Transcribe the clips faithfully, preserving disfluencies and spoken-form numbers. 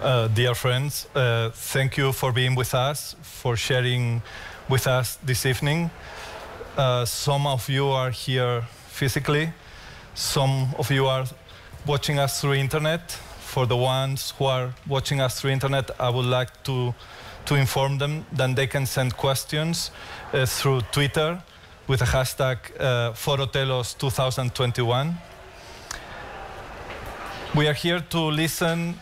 Uh, dear friends, uh, thank you for being with us, for sharing with us this evening. Uh, some of you are here physically, some of you are watching us through internet. For the ones who are watching us through internet, I would like to, to inform them that they can send questions uh, through Twitter with the hashtag uh, ForoTelos twenty twenty-one. We are here to listen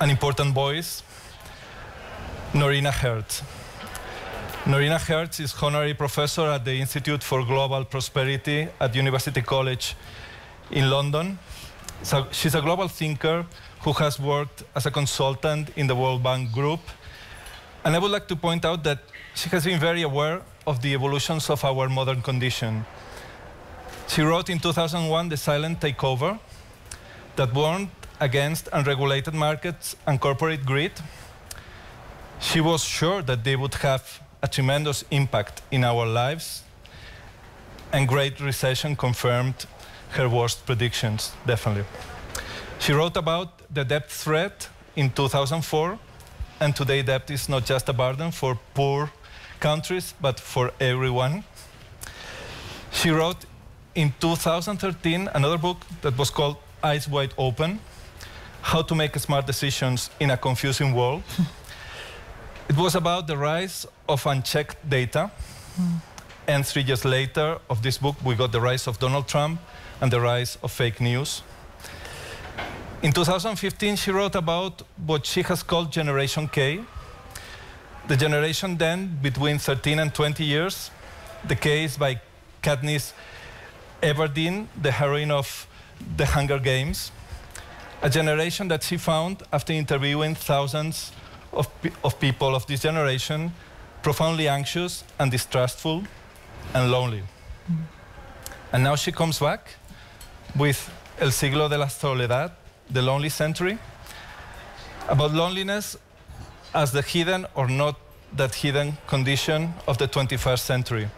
an important voice, Noreena Hertz. Noreena Hertz is honorary professor at the Institute for Global Prosperity at University College in London. So she's a global thinker who has worked as a consultant in the World Bank Group. And I would like to point out that she has been very aware of the evolutions of our modern condition. She wrote in two thousand one, The Silent Takeover, that warned against unregulated markets and corporate greed. She was sure that they would have a tremendous impact in our lives, and Great Recession confirmed her worst predictions, definitely. She wrote about the debt threat in two thousand four, and today debt is not just a burden for poor countries, but for everyone. She wrote in two thousand thirteen another book that was called Eyes Wide Open, How to Make Smart Decisions in a Confusing World. It was about the rise of unchecked data. Mm. And three years later of this book, we got the rise of Donald Trump and the rise of fake news. In two thousand fifteen, she wrote about what she has called Generation K, the generation then between thirteen and twenty years. The K is by Katniss Everdeen, the heroine of The Hunger Games, a generation that she found, after interviewing thousands of, pe of people of this generation, profoundly anxious and distrustful and lonely. Mm. And now she comes back with El Siglo de la Soledad, The Lonely Century, about loneliness as the hidden or not that hidden condition of the twenty-first century.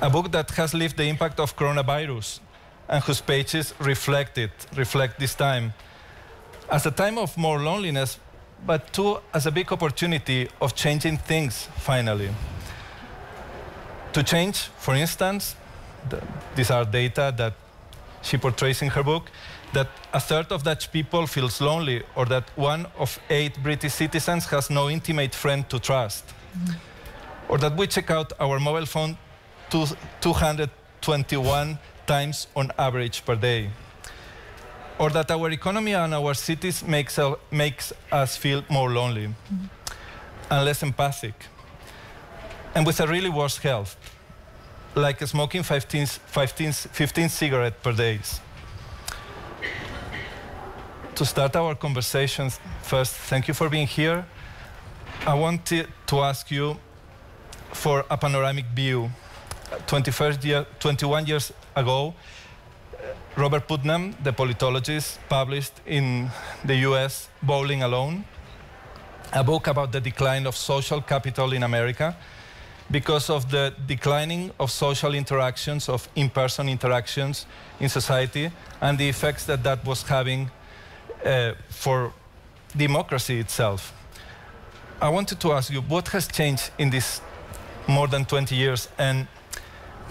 A book that has lived the impact of coronavirus and whose pages reflect it, reflect this time, as a time of more loneliness, but too as a big opportunity of changing things finally. To change, for instance, the, these are data that she portrays in her book, that a third of Dutch people feels lonely, or that one of eight British citizens has no intimate friend to trust, mm-hmm. or that we check out our mobile phone to two hundred twenty-one times on average per day, or that our economy and our cities makes, uh, makes us feel more lonely, mm-hmm. and less empathic, and with a really worse health, like smoking fifteen cigarettes per day. To start our conversations, first, thank you for being here. I wanted to ask you for a panoramic view. twenty-first year, twenty-one years ago, Robert Putnam, the politologist, published in the U S Bowling Alone, a book about the decline of social capital in America because of the declining of social interactions, of in-person interactions in society, and the effects that that was having uh, for democracy itself. I wanted to ask you, what has changed in this more than twenty years, and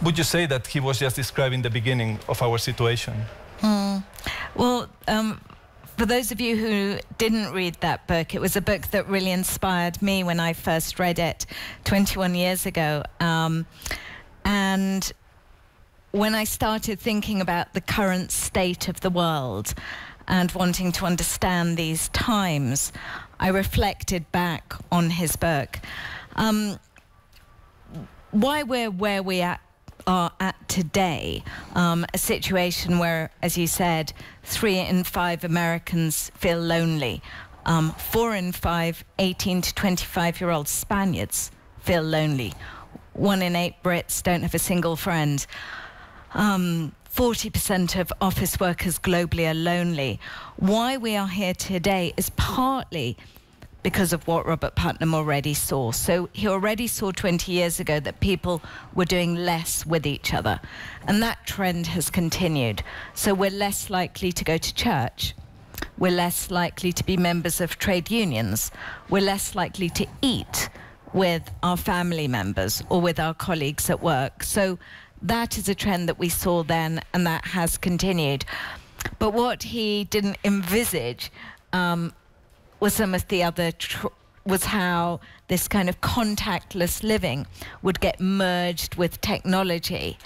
would you say that he was just describing the beginning of our situation? Mm. Well, um, for those of you who didn't read that book, it was a book that really inspired me when I first read it twenty-one years ago. Um, and when I started thinking about the current state of the world and wanting to understand these times, I reflected back on his book. Um, why we're where we are are at today, um, a situation where, as you said, three in five Americans feel lonely, um, four in five eighteen to twenty-five-year-old Spaniards feel lonely, one in eight Brits don't have a single friend, um, forty percent of office workers globally are lonely. Why we are here today is partly because of what Robert Putnam already saw. So he already saw twenty years ago that people were doing less with each other. And that trend has continued. So we're less likely to go to church. We're less likely to be members of trade unions. We're less likely to eat with our family members or with our colleagues at work. So that is a trend that we saw then, and that has continued. But what he didn't envisage um, was some of the other tr was how this kind of contactless living would get merged with technology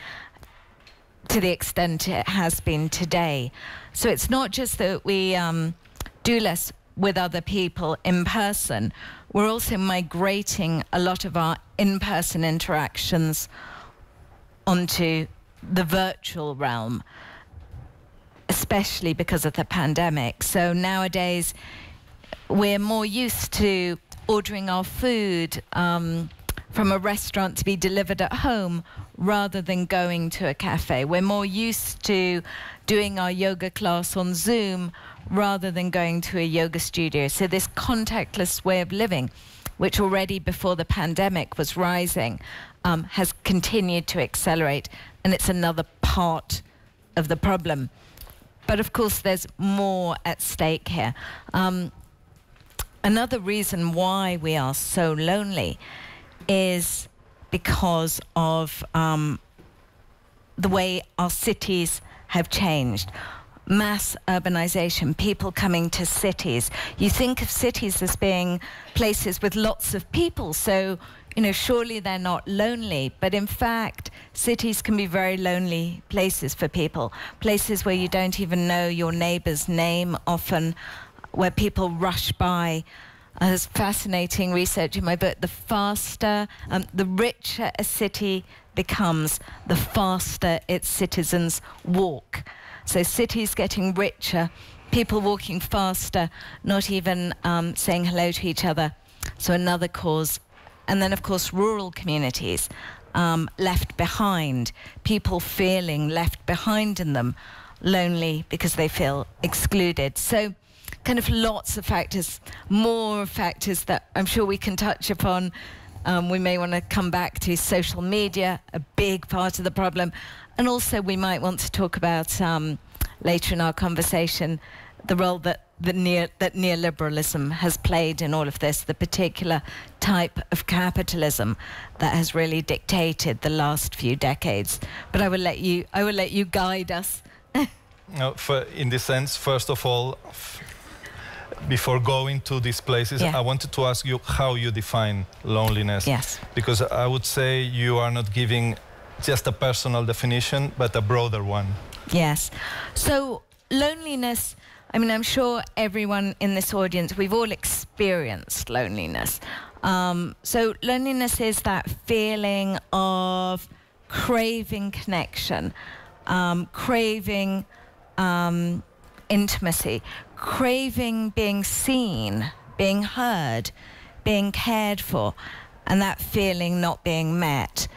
to the extent it has been today. So it's not just that we um, do less with other people in person, we're also migrating a lot of our in-person interactions onto the virtual realm, especially because of the pandemic. So nowadays, we're more used to ordering our food um, from a restaurant to be delivered at home rather than going to a cafe. We're more used to doing our yoga class on Zoom rather than going to a yoga studio. So this contactless way of living, which already before the pandemic was rising, um, has continued to accelerate, and it's another part of the problem. But of course, there's more at stake here. Um, another reason why we are so lonely is because of um, the way our cities have changed. Mass urbanization, people coming to cities. You think of cities as being places with lots of people, so you know, surely they're not lonely. But in fact, cities can be very lonely places for people, places where you don't even know your neighbor's name often, where people rush by. Uh, there's fascinating research in my book. The faster, um, the richer a city becomes, the faster its citizens walk. So cities getting richer, people walking faster, not even um, saying hello to each other. So another cause. And then, of course, rural communities um, left behind, people feeling left behind in them, lonely because they feel excluded. So kind of lots of factors, more factors that I'm sure we can touch upon. Um, we may want to come back to social media, a big part of the problem. And also we might want to talk about, um, later in our conversation, the role that, the neo that neoliberalism has played in all of this, the particular type of capitalism that has really dictated the last few decades. But I will let you, I will let you guide us. No, for, in this sense, first of all, before going to these places, yeah. I wanted to ask you how you define loneliness. Yes. Because I would say you are not giving just a personal definition, but a broader one. Yes. So loneliness, I mean, I'm sure everyone in this audience, we've all experienced loneliness. Um, so loneliness is that feeling of craving connection, um, craving um, intimacy, craving being seen, being heard, being cared for, and that feeling not being met.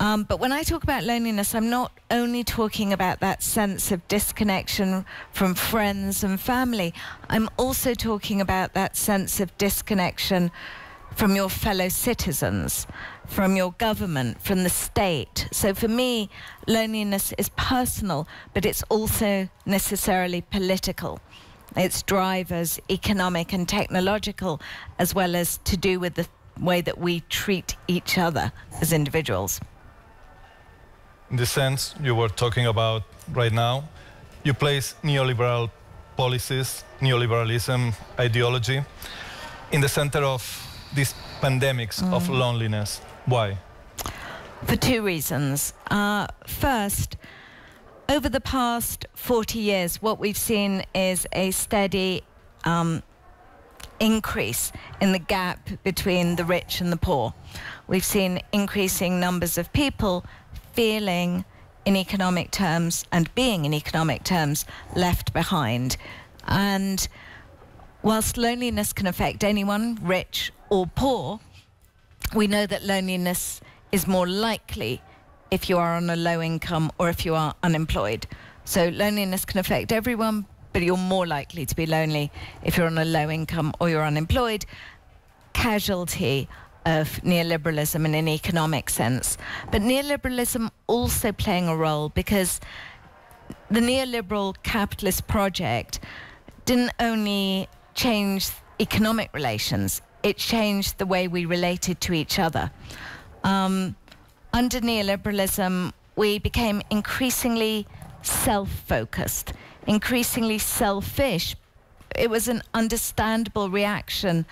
Um, but when I talk about loneliness, I'm not only talking about that sense of disconnection from friends and family, I'm also talking about that sense of disconnection from your fellow citizens, from your government, from the state. So for me, loneliness is personal, but it's also necessarily political. Its drivers, economic and technological, as well as to do with the way that we treat each other as individuals. In the sense you were talking about right now, you place neoliberal policies, neoliberalism ideology, in the center of these pandemics mm. of loneliness. Why? For two reasons. Uh, first, over the past forty years, what we've seen is a steady um, increase in the gap between the rich and the poor. We've seen increasing numbers of people feeling, in economic terms and being in economic terms, left behind. And whilst loneliness can affect anyone, rich or poor, we know that loneliness is more likely if you are on a low income or if you are unemployed. So loneliness can affect everyone, but you're more likely to be lonely if you're on a low income or you're unemployed. Casualty of neoliberalism in an economic sense. But neoliberalism also playing a role, because the neoliberal capitalist project didn't only change economic relations, it changed the way we related to each other. Um, under neoliberalism, we became increasingly self-focused, increasingly selfish. It was an understandable reaction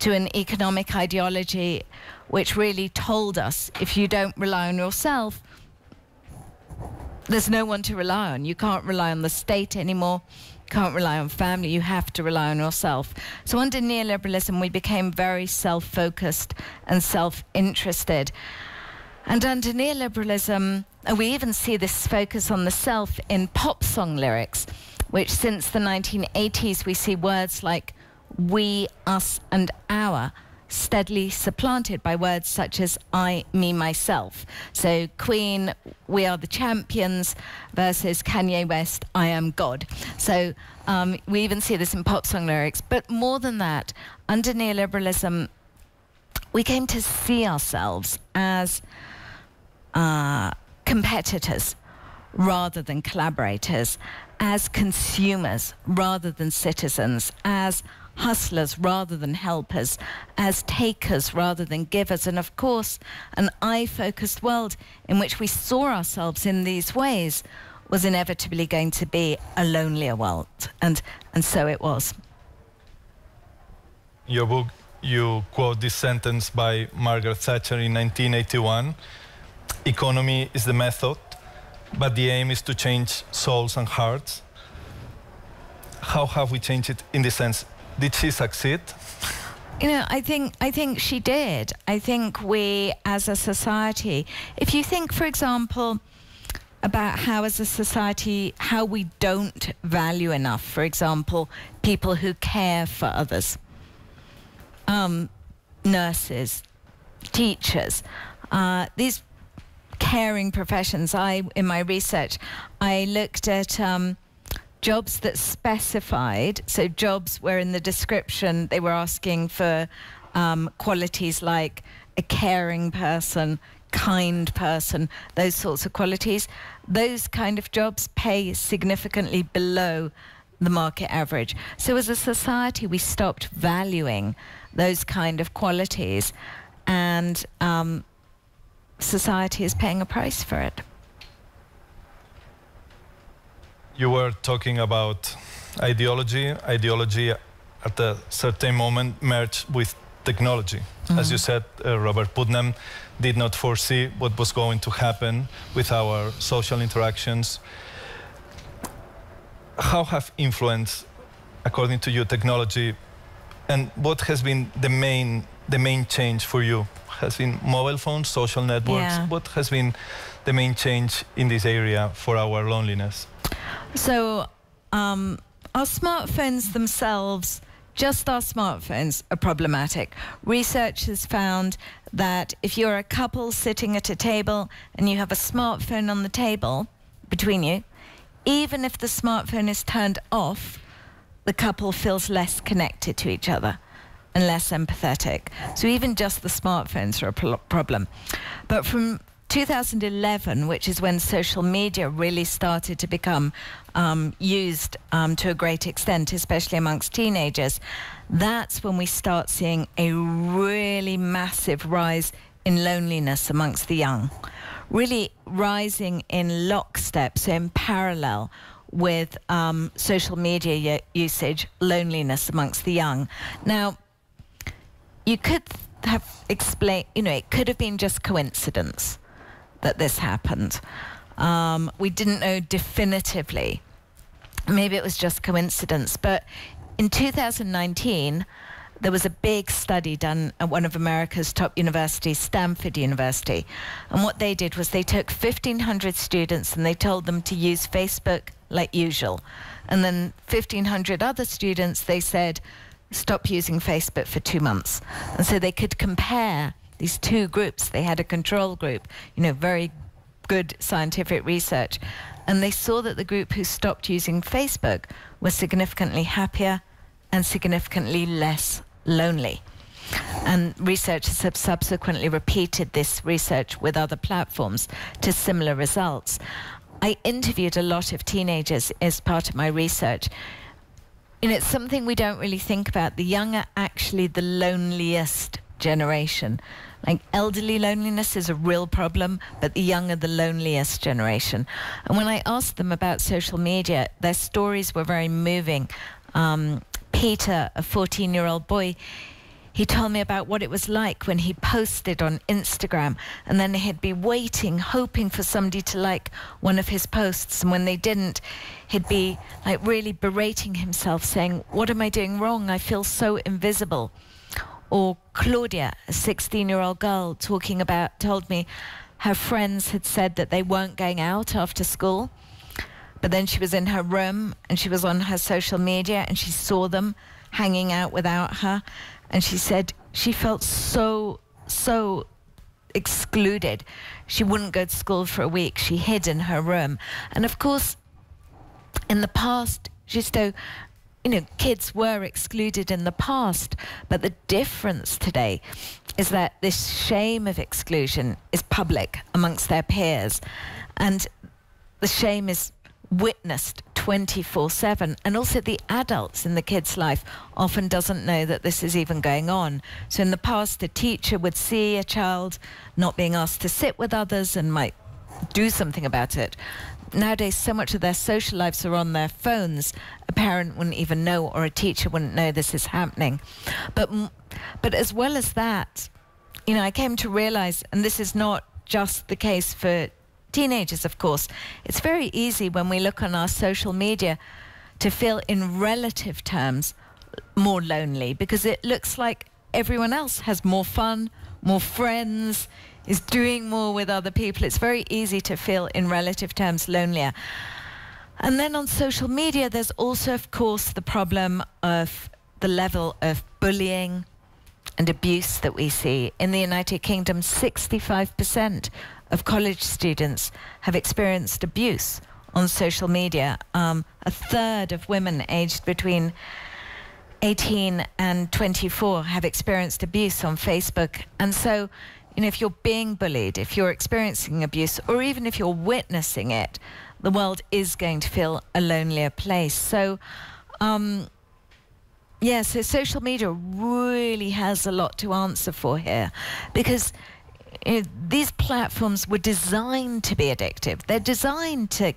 to an economic ideology which really told us, if you don't rely on yourself, there's no one to rely on. You can't rely on the state anymore, can't rely on family, you have to rely on yourself. So under neoliberalism, we became very self-focused and self-interested. And under neoliberalism, we even see this focus on the self in pop song lyrics, which since the nineteen eighties, we see words like we, us, and our steadily supplanted by words such as I, me, myself. So Queen, we are the champions, versus Kanye West, I am God. So um, we even see this in pop song lyrics. But more than that, under neoliberalism, we came to see ourselves as uh, competitors rather than collaborators, as consumers rather than citizens, as hustlers rather than helpers, as takers rather than givers. And of course, an eye-focused world in which we saw ourselves in these ways was inevitably going to be a lonelier world. And, and so it was. Your book, you quote this sentence by Margaret Thatcher in nineteen eighty-one, "Economy is the method, but the aim is to change souls and hearts." How have we changed it in this sense? Did she succeed? You know, I think, I think she did. I think we, as a society, if you think, for example, about how as a society, how we don't value enough, for example, people who care for others, um, nurses, teachers, uh, these caring professions. I, in my research, I looked at um, jobs that specified, so jobs where in the description they were asking for um, qualities like a caring person, kind person, those sorts of qualities. Those kind of jobs pay significantly below the market average. So as a society, we stopped valuing those kind of qualities, and um, society is paying a price for it. You were talking about ideology. Ideology at a certain moment merged with technology. Mm-hmm. As you said, uh, Robert Putnam did not foresee what was going to happen with our social interactions. How have influenced, according to you, technology, and what has been the main, the main change for you? Has been mobile phones, social networks? Yeah. What has been the main change in this area for our loneliness? So um, our smartphones themselves, just our smartphones, are problematic. Research has found that if you're a couple sitting at a table and you have a smartphone on the table between you, even if the smartphone is turned off, the couple feels less connected to each other and less empathetic. So even just the smartphones are a pro problem. But from two thousand eleven, which is when social media really started to become um, used um, to a great extent, especially amongst teenagers, that's when we start seeing a really massive rise in loneliness amongst the young, really rising in lockstep, so in parallel with um, social media usage, loneliness amongst the young. Now, you could have explained, you know, it could have been just coincidence that this happened. Um, we didn't know definitively. Maybe it was just coincidence. But in two thousand nineteen, there was a big study done at one of America's top universities, Stanford University. And what they did was they took fifteen hundred students and they told them to use Facebook like usual. And then fifteen hundred other students, they said, stop using Facebook for two months. And so they could compare these two groups. They had a control group, you know, very good scientific research. And they saw that the group who stopped using Facebook were significantly happier and significantly less lonely. And researchers have subsequently repeated this research with other platforms to similar results. I interviewed a lot of teenagers as part of my research. you know, it's something we don't really think about. The young are actually the loneliest generation. Like, elderly loneliness is a real problem, but the young are the loneliest generation. And when I asked them about social media, their stories were very moving. Um, Peter, a fourteen-year-old boy, he told me about what it was like when he posted on Instagram, and then he'd be waiting, hoping for somebody to like one of his posts, and when they didn't, he'd be like really berating himself, saying, "What am I doing wrong? I feel so invisible." Or Claudia, a sixteen-year-old girl, talking about, told me her friends had said that they weren't going out after school, but then she was in her room and she was on her social media and she saw them hanging out without her, and she said she felt so, so excluded. She wouldn't go to school for a week. She hid in her room. And of course, in the past, Gisto, you know, kids were excluded in the past, but the difference today is that this shame of exclusion is public amongst their peers, and the shame is witnessed twenty-four seven, and also the adults in the kids' life often doesn't know that this is even going on. So in the past, the teacher would see a child not being asked to sit with others and might do something about it. Nowadays, so much of their social lives are on their phones, a parent wouldn't even know, or a teacher wouldn't know this is happening. But, but as well as that, you know, I came to realize, and this is not just the case for teenagers, of course, it's very easy when we look on our social media to feel in relative terms more lonely, because it looks like everyone else has more fun, more friends, is doing more with other people. It's very easy to feel in relative terms lonelier. And then on social media, there's also, of course, the problem of the level of bullying and abuse that we see. In the United Kingdom, sixty-five percent of college students have experienced abuse on social media. Um, a third of women aged between eighteen and twenty-four have experienced abuse on Facebook. And so, you know, if you're being bullied, if you're experiencing abuse, or even if you're witnessing it, the world is going to feel a lonelier place. So, um, yeah, so social media really has a lot to answer for here, because you know, these platforms were designed to be addictive. They're designed to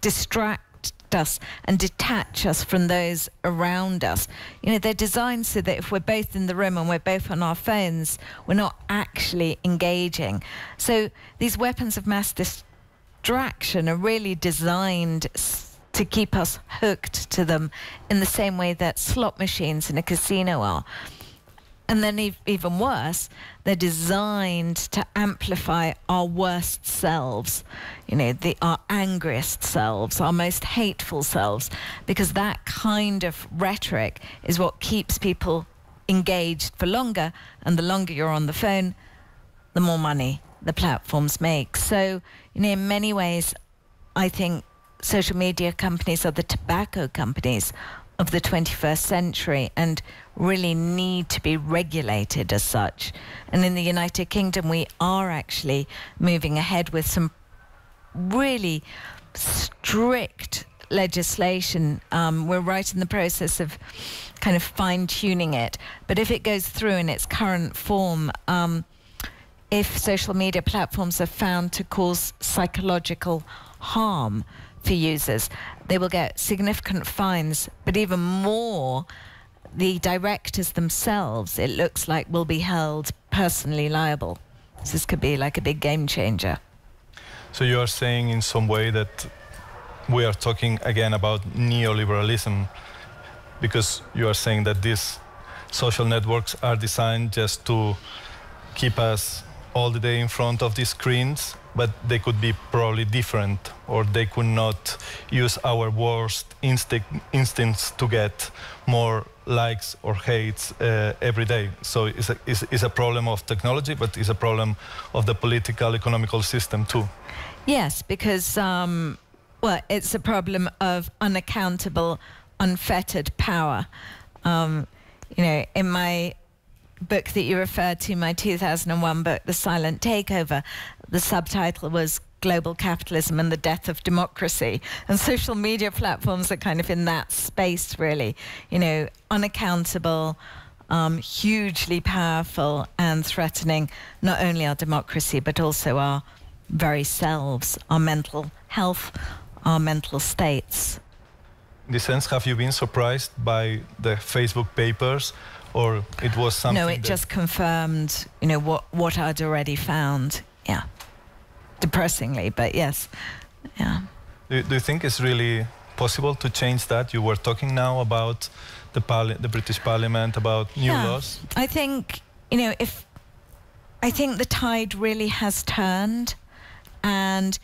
distract us and detach us from those around us. You know, they're designed so that if we're both in the room and we're both on our phones, we're not actually engaging. So these weapons of mass distraction are really designed to keep us hooked to them in the same way that slot machines in a casino are. And then ev even worse, they're designed to amplify our worst selves, you know, the, our angriest selves, our most hateful selves, because that kind of rhetoric is what keeps people engaged for longer, and the longer you're on the phone, the more money the platforms make. So, you know, in many ways, I think social media companies are the tobacco companies of the twenty-first century and really need to be regulated as such. And in the United Kingdom, we are actually moving ahead with some really strict legislation. Um, we're right in the process of kind of fine-tuning it. But if it goes through in its current form, um, if social media platforms are found to cause psychological harm for users, they will get significant fines, but even more, the directors themselves, it looks like, will be held personally liable. So this could be like a big game changer. So you are saying in some way that we are talking again about neoliberalism, because you are saying that these social networks are designed just to keep us all the day in front of these screens, but they could be probably different, or they could not use our worst instinct, instincts to get more likes or hates uh, every day. So it's a, it's, it's a problem of technology, but it's a problem of the political, economical system too. Yes, because, um, well, it's a problem of unaccountable, unfettered power. Um, you know, in my book that you referred to, my two thousand one book, The Silent Takeover, the subtitle was global capitalism and the death of democracy, and social media platforms are kind of in that space, really, you know, unaccountable, um, hugely powerful and threatening not only our democracy but also our very selves, our mental health, our mental states. In this sense, have you been surprised by the Facebook papers, or it was something? No, it just confirmed, you know, what what I'd already found. Yeah, depressingly, but yes, yeah. Do, do you think it's really possible to change that? You were talking now about the parli the British Parliament, about new yeah. laws. I think, you know, if I think the tide really has turned, and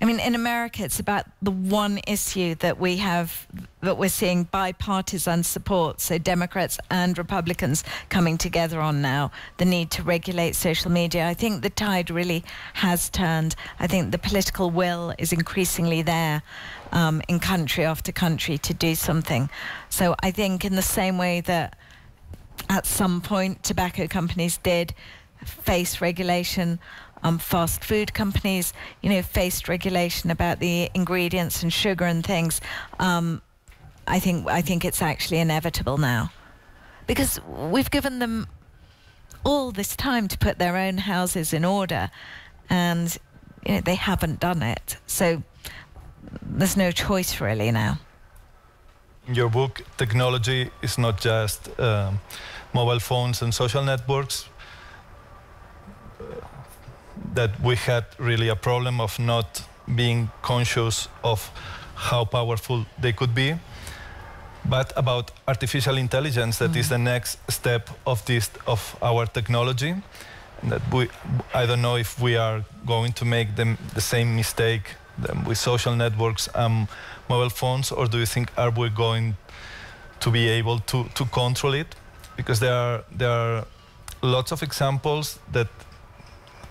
I mean, in America, it's about the one issue that we have, that we're seeing bipartisan support, so Democrats and Republicans coming together on now, the need to regulate social media. I think the tide really has turned. I think the political will is increasingly there um, in country after country to do something. So I think in the same way that at some point tobacco companies did face regulation, Um, fast food companies, you know, faced regulation about the ingredients and sugar and things. Um, I think I think it's actually inevitable now, because we've given them all this time to put their own houses in order, and you know, they haven't done it. So there's no choice really now. In your book, technology is not just um, mobile phones and social networks. That we had really a problem of not being conscious of how powerful they could be, but about artificial intelligence, that mm. is the next step of this of our technology. And that we, I don't know if we are going to make them the same mistake with social networks and mobile phones, or do you think are we going to be able to to control it? Because there are there are lots of examples that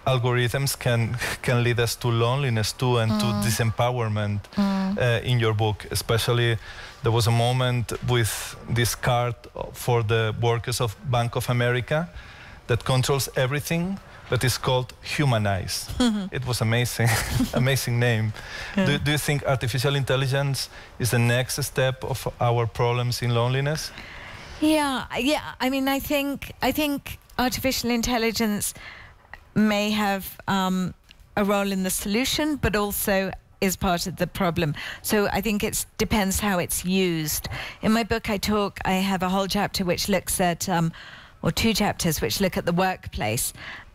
algorithms can can lead us to loneliness too, and mm. to disempowerment. Mm. Uh, in your book, especially, there was a moment with this card for the workers of Bank of America that controls everything, that is called Humanize. Mm-hmm. It was amazing, amazing name. Yeah. Do, do you think artificial intelligence is the next step of our problems in loneliness? Yeah, yeah. I mean, I think I think artificial intelligence may have um, a role in the solution, but also is part of the problem. So I think it depends how it's used. In my book, I talk, I have a whole chapter which looks at, um, or two chapters which look at the workplace.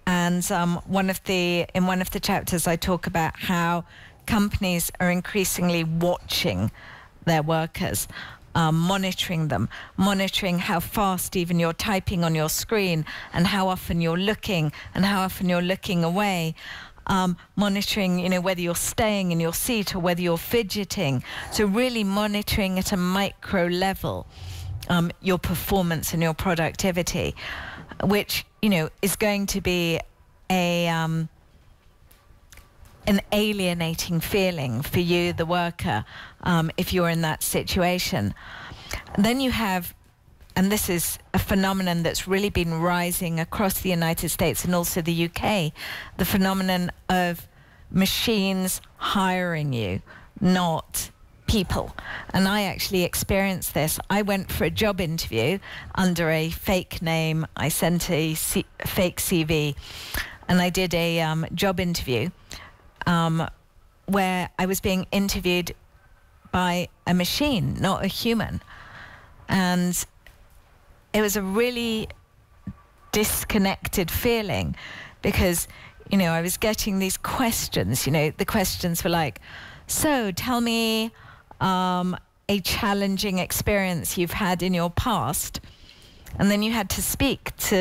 And um, one of the, in one of the chapters, I talk about how companies are increasingly watching their workers. Um, monitoring them, monitoring how fast even you're typing on your screen, and how often you're looking, and how often you're looking away, um, monitoring, you know, whether you're staying in your seat or whether you're fidgeting. So really monitoring at a micro level um, your performance and your productivity, which, you know, is going to be a um, an alienating feeling for you, the worker, um, if you're in that situation. Then you have, and this is a phenomenon that's really been rising across the United States and also the U K, the phenomenon of machines hiring you, not people. And I actually experienced this. I went for a job interview under a fake name. I sent a C fake C V, and I did a um, job interview. Um, where I was being interviewed by a machine, not a human. And it was a really disconnected feeling, because, you know, I was getting these questions, you know, the questions were like, so tell me um, a challenging experience you've had in your past. And then you had to speak to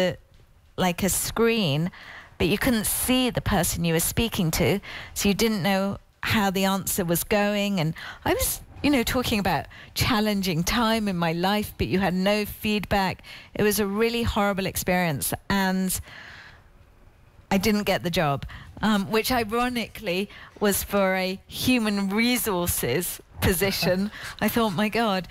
like a screen, but you couldn't see the person you were speaking to, so you didn't know how the answer was going. And I was, you know, talking about challenging time in my life, but you had no feedback. It was a really horrible experience, and I didn't get the job, um, which ironically was for a human resources position. I thought, my God,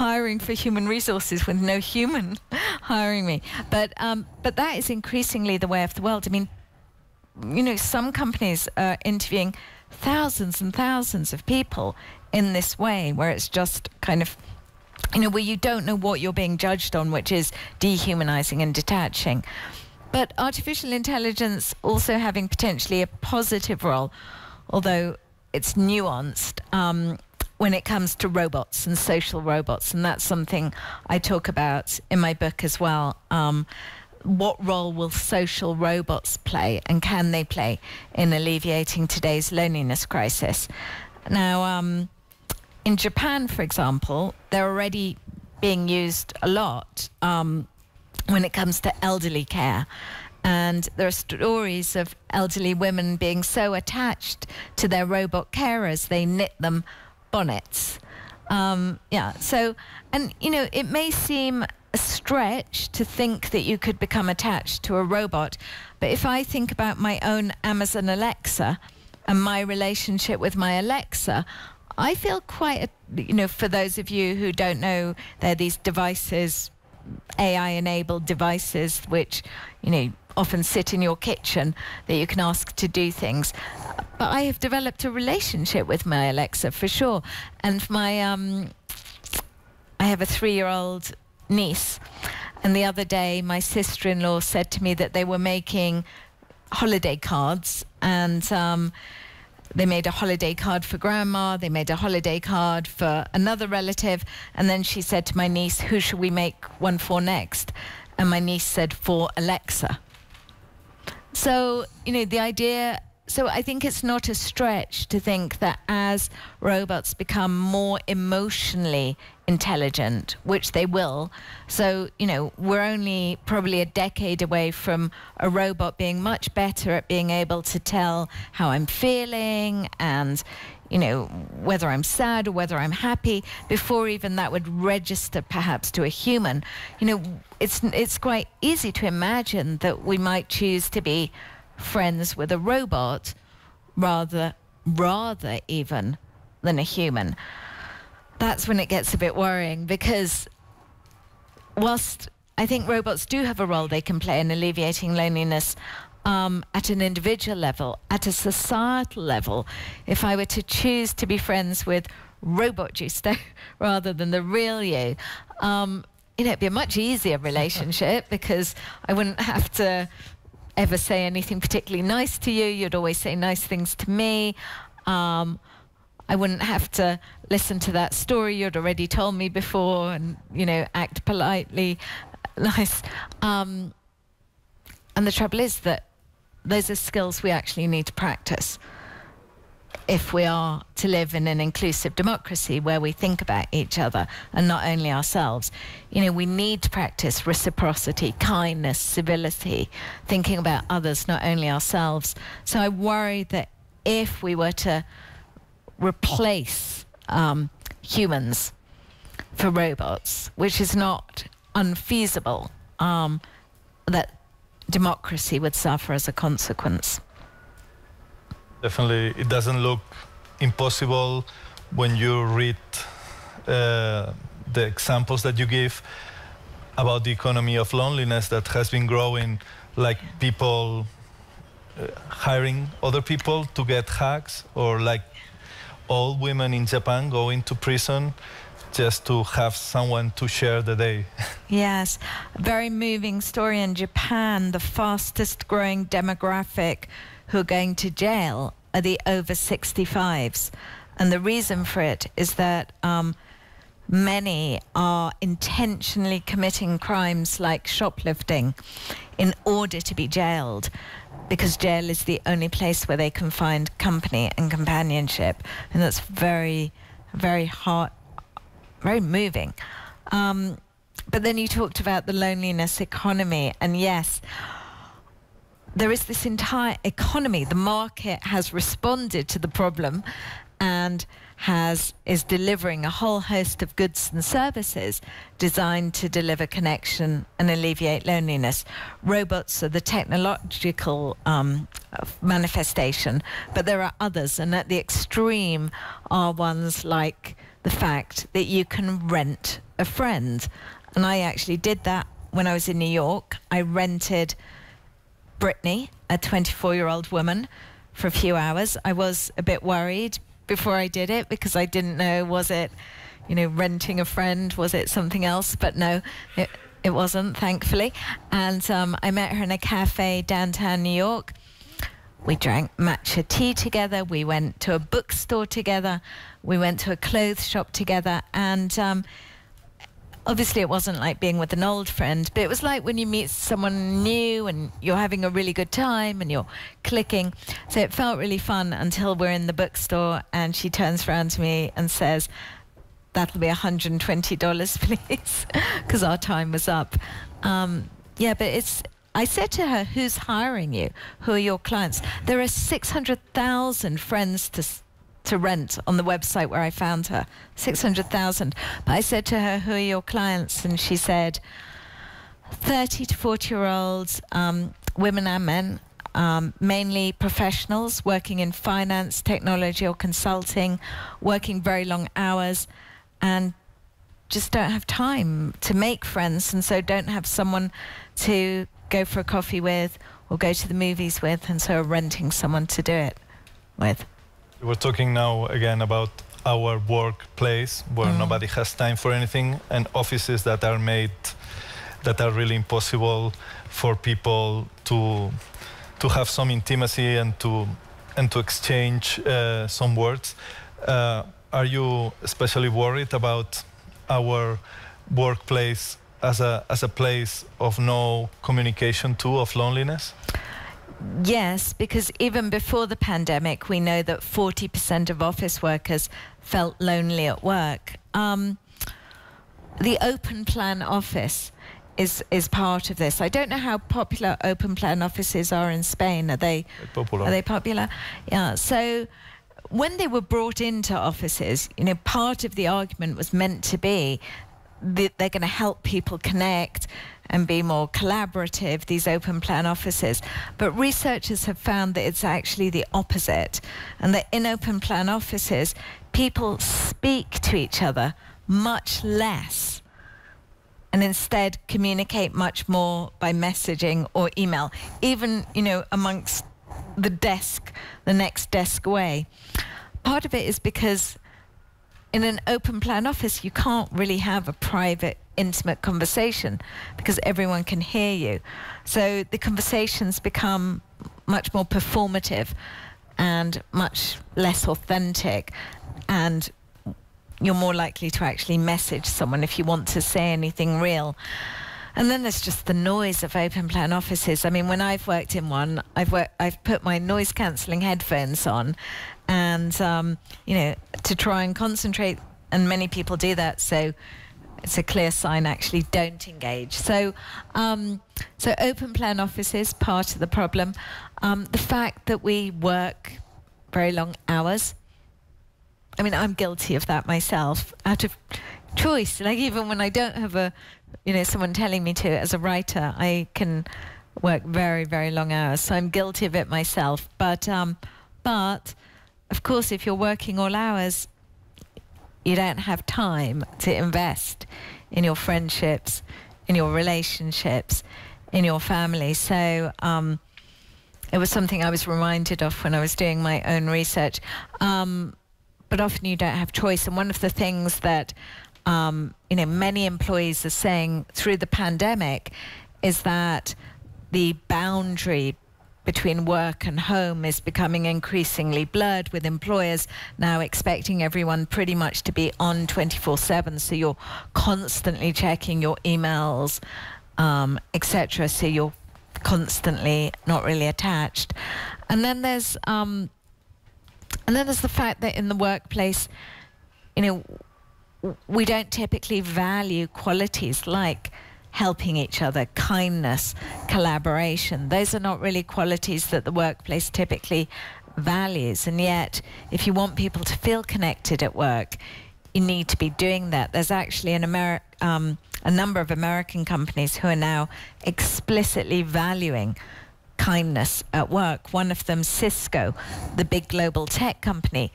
hiring for human resources with no human hiring me. But um, but that is increasingly the way of the world. I mean, you know, some companies are interviewing thousands and thousands of people in this way, where it's just kind of, you know, where you don't know what you're being judged on, which is dehumanizing and detaching. But artificial intelligence also having potentially a positive role, although it's nuanced, um, when it comes to robots and social robots. And that's something I talk about in my book as well. Um, what role will social robots play, and can they play in alleviating today's loneliness crisis? Now, um, in Japan, for example, they're already being used a lot um, when it comes to elderly care. And there are stories of elderly women being so attached to their robot carers, they knit them bonnets. Um, yeah, so, and you know, it may seem a stretch to think that you could become attached to a robot, but if I think about my own Amazon Alexa and my relationship with my Alexa, I feel quite, a, you know, for those of you who don't know, they're these devices, A I-enabled devices, which, you know, often sit in your kitchen that you can ask to do things. But I have developed a relationship with my Alexa, for sure. And my, um, I have a three-year-old niece. And the other day, my sister-in-law said to me that they were making holiday cards. And um, they made a holiday card for grandma. They made a holiday card for another relative. And then she said to my niece, who should we make one for next? And my niece said, for Alexa. So, you know, the idea, so I think it's not a stretch to think that as robots become more emotionally intelligent, which they will, so, you know, we're only probably a decade away from a robot being much better at being able to tell how I'm feeling and, you know, whether I'm sad or whether I'm happy, before even that would register perhaps to a human. You know, it's, it's quite easy to imagine that we might choose to be friends with a robot rather, rather even than a human. That's when it gets a bit worrying, because whilst I think robots do have a role they can play in alleviating loneliness, Um, at an individual level, at a societal level, if I were to choose to be friends with robot Justo rather than the real you, um, you know, it'd be a much easier relationship because I wouldn't have to ever say anything particularly nice to you. You'd always say nice things to me. Um, I wouldn't have to listen to that story you'd already told me before and, you know, act politely nice. Um, and the trouble is that those are skills we actually need to practice if we are to live in an inclusive democracy where we think about each other and not only ourselves. You know, we need to practice reciprocity, kindness, civility, thinking about others, not only ourselves. So I worry that if we were to replace um, humans for robots, which is not unfeasible, um, that democracy would suffer as a consequence. Definitely, it doesn't look impossible when you read uh, the examples that you give about the economy of loneliness that has been growing, like people uh, hiring other people to get hacks, or like old women in Japan going to prison just to have someone to share the day. Yes, a very moving story in Japan. The fastest growing demographic who are going to jail are the over sixty-fives. And the reason for it is that um, many are intentionally committing crimes like shoplifting in order to be jailed, because jail is the only place where they can find company and companionship. And that's very, very hard. Very moving. Um, but then you talked about the loneliness economy. And yes, there is this entire economy. The market has responded to the problem and has is delivering a whole host of goods and services designed to deliver connection and alleviate loneliness. Robots are the technological um, manifestation, but there are others. And at the extreme are ones like the fact that you can rent a friend. And I actually did that when I was in New York. I rented Brittany a twenty-four-year-old woman for a few hours. I was a bit worried before I did it because I didn't know, was it, you know, renting a friend? Was it something else? But no, it, it wasn't, thankfully. And um, I met her in a cafe downtown New York. We drank matcha tea together. We went to a bookstore together. We went to a clothes shop together. And um, obviously it wasn't like being with an old friend, but it was like when you meet someone new and you're having a really good time and you're clicking. So it felt really fun until we're in the bookstore and she turns around to me and says, "That'll be one hundred twenty dollars, please," because our time was up. Um, yeah, but it's... I said to her, "Who's hiring you? Who are your clients?" There are six hundred thousand friends to, to rent on the website where I found her, six hundred thousand. But I said to her, "Who are your clients?" And she said, thirty to forty-year-olds, um, women and men, um, mainly professionals working in finance, technology or consulting, working very long hours, and just don't have time to make friends, and so don't have someone to go for a coffee with or go to the movies with, and so renting someone to do it with. We're talking now again about our workplace where mm. nobody has time for anything, and offices that are made that are really impossible for people to to have some intimacy and to and to exchange uh, some words. Uh, are you especially worried about our workplace as a as a place of no communication too, of loneliness? Yes, because even before the pandemic, we know that forty percent of office workers felt lonely at work. Um, the open plan office is is part of this. I don't know how popular open plan offices are in Spain. Are they popular? Are they popular? Yeah. So when they were brought into offices, you know, part of the argument was meant to be that they're going to help people connect and be more collaborative, these open plan offices. But researchers have found that it's actually the opposite, and that in open plan offices, people speak to each other much less and instead communicate much more by messaging or email, even, you know, amongst the desk, the next desk away. Part of it is because in an open plan office, you can't really have a private, intimate conversation because everyone can hear you. So the conversations become much more performative and much less authentic. And you're more likely to actually message someone if you want to say anything real. And then there's just the noise of open plan offices. I mean, when I've worked in one, I've worked, I've put my noise cancelling headphones on, and um, you know, to try and concentrate. And many people do that, so it's a clear sign actually don't engage. So, um, so open plan offices, part of the problem. Um, the fact that we work very long hours. I mean, I'm guilty of that myself, out of choice. Like even when I don't have a, you know, someone telling me to, as a writer, I can work very, very long hours. So I'm guilty of it myself. But, um, but of course, if you're working all hours, you don't have time to invest in your friendships, in your relationships, in your family. So um, it was something I was reminded of when I was doing my own research. Um, but often you don't have choice. And one of the things that Um, you know, many employees are saying through the pandemic is that the boundary between work and home is becoming increasingly blurred, with employers now expecting everyone pretty much to be on twenty-four seven. So you're constantly checking your emails, um, et cetera. So you're constantly not really attached. And then there's um, and then there's the fact that in the workplace, you know, we don't typically value qualities like helping each other, kindness, collaboration. Those are not really qualities that the workplace typically values. And yet, if you want people to feel connected at work, you need to be doing that. There's actually an Ameri um, a number of American companies who are now explicitly valuing kindness at work. One of them, Cisco, the big global tech company,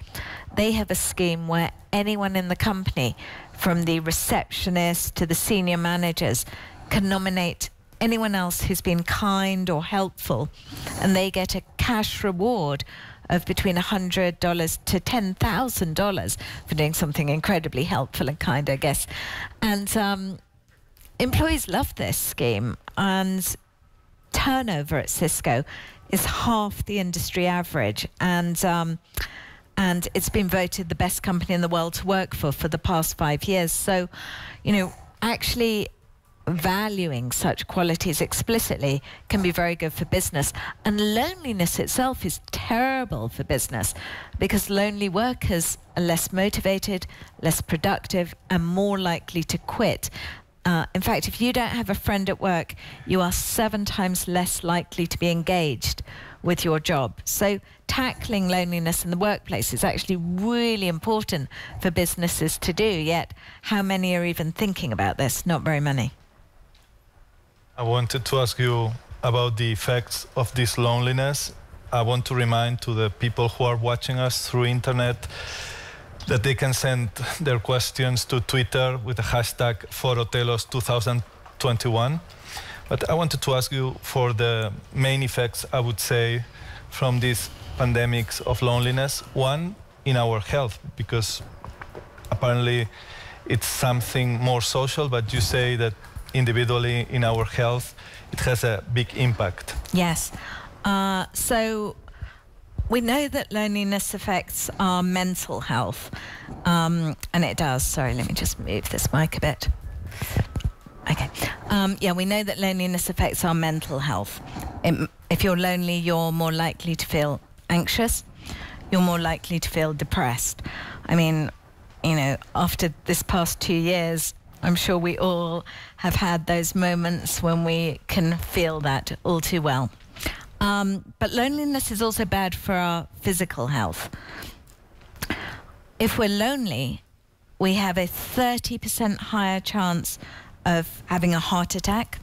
they have a scheme where anyone in the company, from the receptionist to the senior managers, can nominate anyone else who's been kind or helpful, and they get a cash reward of between one hundred dollars to ten thousand dollars for doing something incredibly helpful and kind, I guess. And um, employees love this scheme, and turnover at Cisco is half the industry average, and um, and it's been voted the best company in the world to work for for the past five years. So, you know, actually valuing such qualities explicitly can be very good for business. And loneliness itself is terrible for business, because lonely workers are less motivated, less productive, and more likely to quit. Uh, in fact, if you don't have a friend at work, you are seven times less likely to be engaged with your job. So tackling loneliness in the workplace is actually really important for businesses to do, yet how many are even thinking about this? Not very many. I wanted to ask you about the effects of this loneliness. I want to remind to the people who are watching us through internet that they can send their questions to Twitter with the hashtag ForoTelos twenty twenty-one. But I wanted to ask you for the main effects, I would say, from these pandemics of loneliness. One, in our health, because apparently it's something more social, but you say that individually in our health, it has a big impact. Yes. Uh, so. We know that loneliness affects our mental health, um, and it does. Sorry, let me just move this mic a bit. Okay. Um, yeah, we know that loneliness affects our mental health. It, if you're lonely, you're more likely to feel anxious. You're more likely to feel depressed. I mean, you know, after this past two years, I'm sure we all have had those moments when we can feel that all too well. Um, but loneliness is also bad for our physical health. If we're lonely, we have a thirty percent higher chance of having a heart attack,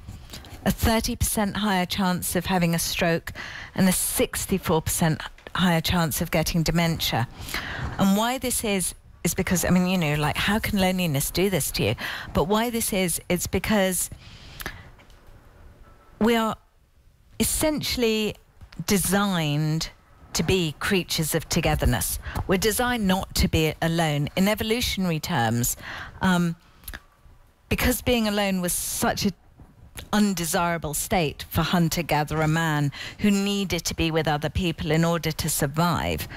a thirty percent higher chance of having a stroke, and a sixty-four percent higher chance of getting dementia. And why this is, is because, I mean, you know, like, how can loneliness do this to you? But why this is, it's because we are essentially designed to be creatures of togetherness. We're designed not to be alone. In evolutionary terms, um, because being alone was such an undesirable state for hunter-gatherer man who needed to be with other people in order to survive,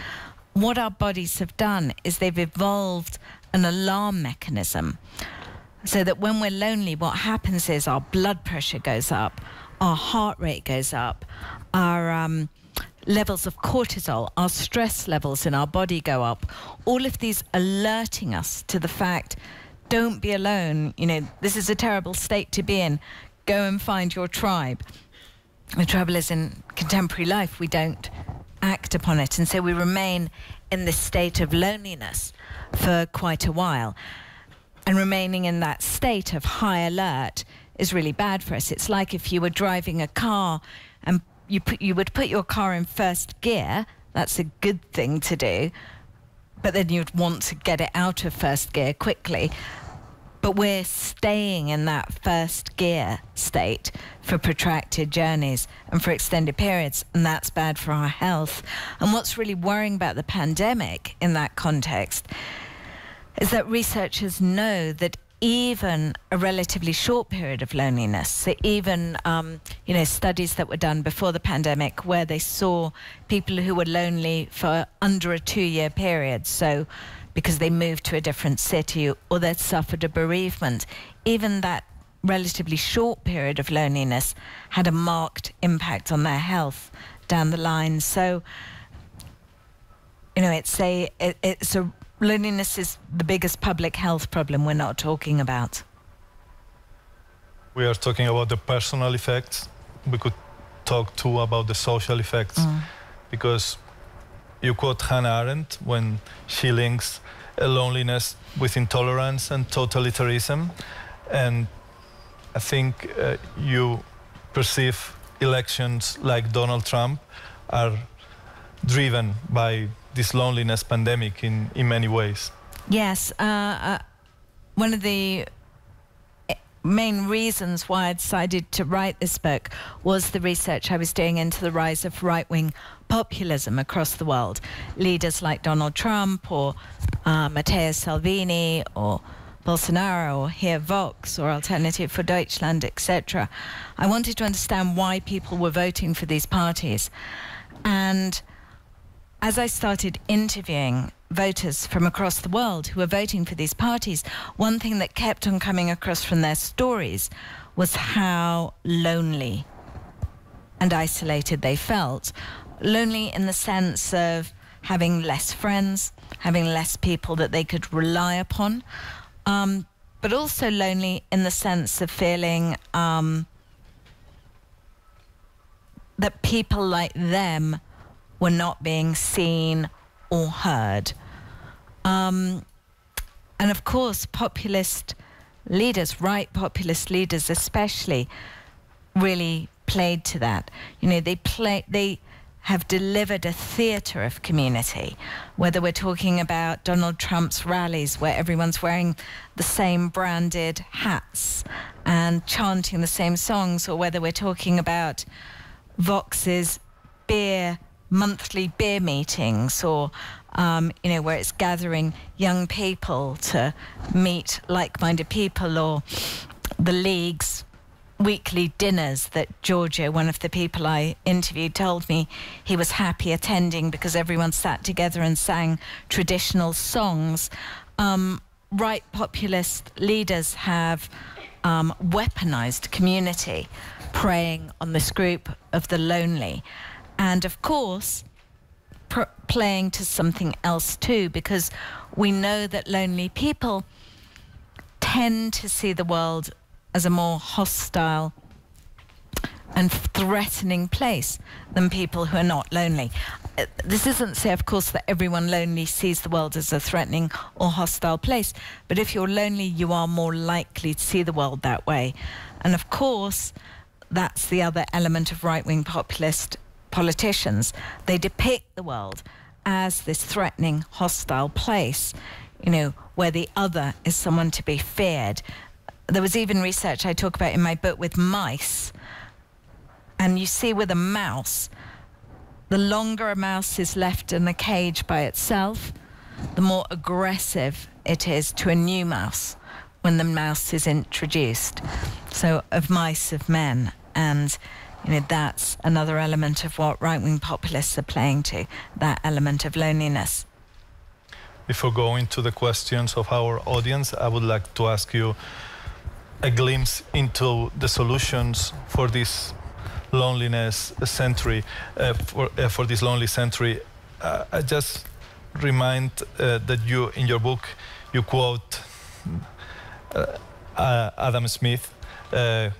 what our bodies have done is they've evolved an alarm mechanism so that when we're lonely, what happens is our blood pressure goes up, our heart rate goes up, our um, levels of cortisol, our stress levels in our body go up. All of these alerting us to the fact, don't be alone. You know, this is a terrible state to be in. Go and find your tribe. The trouble is, in contemporary life, we don't act upon it. And so we remain in this state of loneliness for quite a while. And remaining in that state of high alert is really bad for us. It's like if you were driving a car and you put, you would put your car in first gear. That's a good thing to do, but then you'd want to get it out of first gear quickly. But we're staying in that first gear state for protracted journeys and for extended periods, and that's bad for our health. And what's really worrying about the pandemic in that context is that researchers know that even a relatively short period of loneliness, so even um, you know, studies that were done before the pandemic where they saw people who were lonely for under a two-year period, so because they moved to a different city or they'd suffered a bereavement, even that relatively short period of loneliness had a marked impact on their health down the line. So, you know, it's a, it, it's a loneliness is the biggest public health problem we're not talking about. We are talking about the personal effects. We could talk too about the social effects, mm. because you quote Hannah Arendt when she links a loneliness with intolerance and totalitarianism. And I think uh, you perceive elections like Donald Trump are driven by this loneliness pandemic in, in many ways. Yes, uh, uh, one of the main reasons why I decided to write this book was the research I was doing into the rise of right-wing populism across the world. Leaders like Donald Trump or uh, Matteo Salvini or Bolsonaro or here Vox or Alternative for Deutschland, et cetera. I wanted to understand why people were voting for these parties. And as I started interviewing voters from across the world who were voting for these parties, one thing that kept on coming across from their stories was how lonely and isolated they felt. Lonely in the sense of having less friends, having less people that they could rely upon, um, but also lonely in the sense of feeling um, that people like them were not being seen or heard. Um, and of course, populist leaders, right populist leaders especially, really played to that. You know, they play, they have delivered a theater of community, whether we're talking about Donald Trump's rallies where everyone's wearing the same branded hats and chanting the same songs, or whether we're talking about Vox's beer, monthly beer meetings, or, um, you know, where it's gathering young people to meet like-minded people, or the League's weekly dinners that Giorgio, one of the people I interviewed, told me he was happy attending because everyone sat together and sang traditional songs. Um, right populist leaders have um, weaponized community, preying on this group of the lonely. And of course, pr playing to something else too, because we know that lonely people tend to see the world as a more hostile and threatening place than people who are not lonely. Uh, this isn't to say, of course, that everyone lonely sees the world as a threatening or hostile place, but if you're lonely, you are more likely to see the world that way. And of course, that's the other element of right-wing populist politicians. They depict the world as this threatening, hostile place, you know, where the other is someone to be feared. There was even research I talk about in my book with mice. And you see with a mouse, the longer a mouse is left in a cage by itself, the more aggressive it is to a new mouse when the mouse is introduced. So of mice, of men. And you know, that's another element of what right-wing populists are playing to, that element of loneliness. Before going to the questions of our audience, I would like to ask you a glimpse into the solutions for this loneliness century, uh, for, uh, for this lonely century. Uh, I just remind uh, that you, in your book, you quote uh, uh, Adam Smith, uh,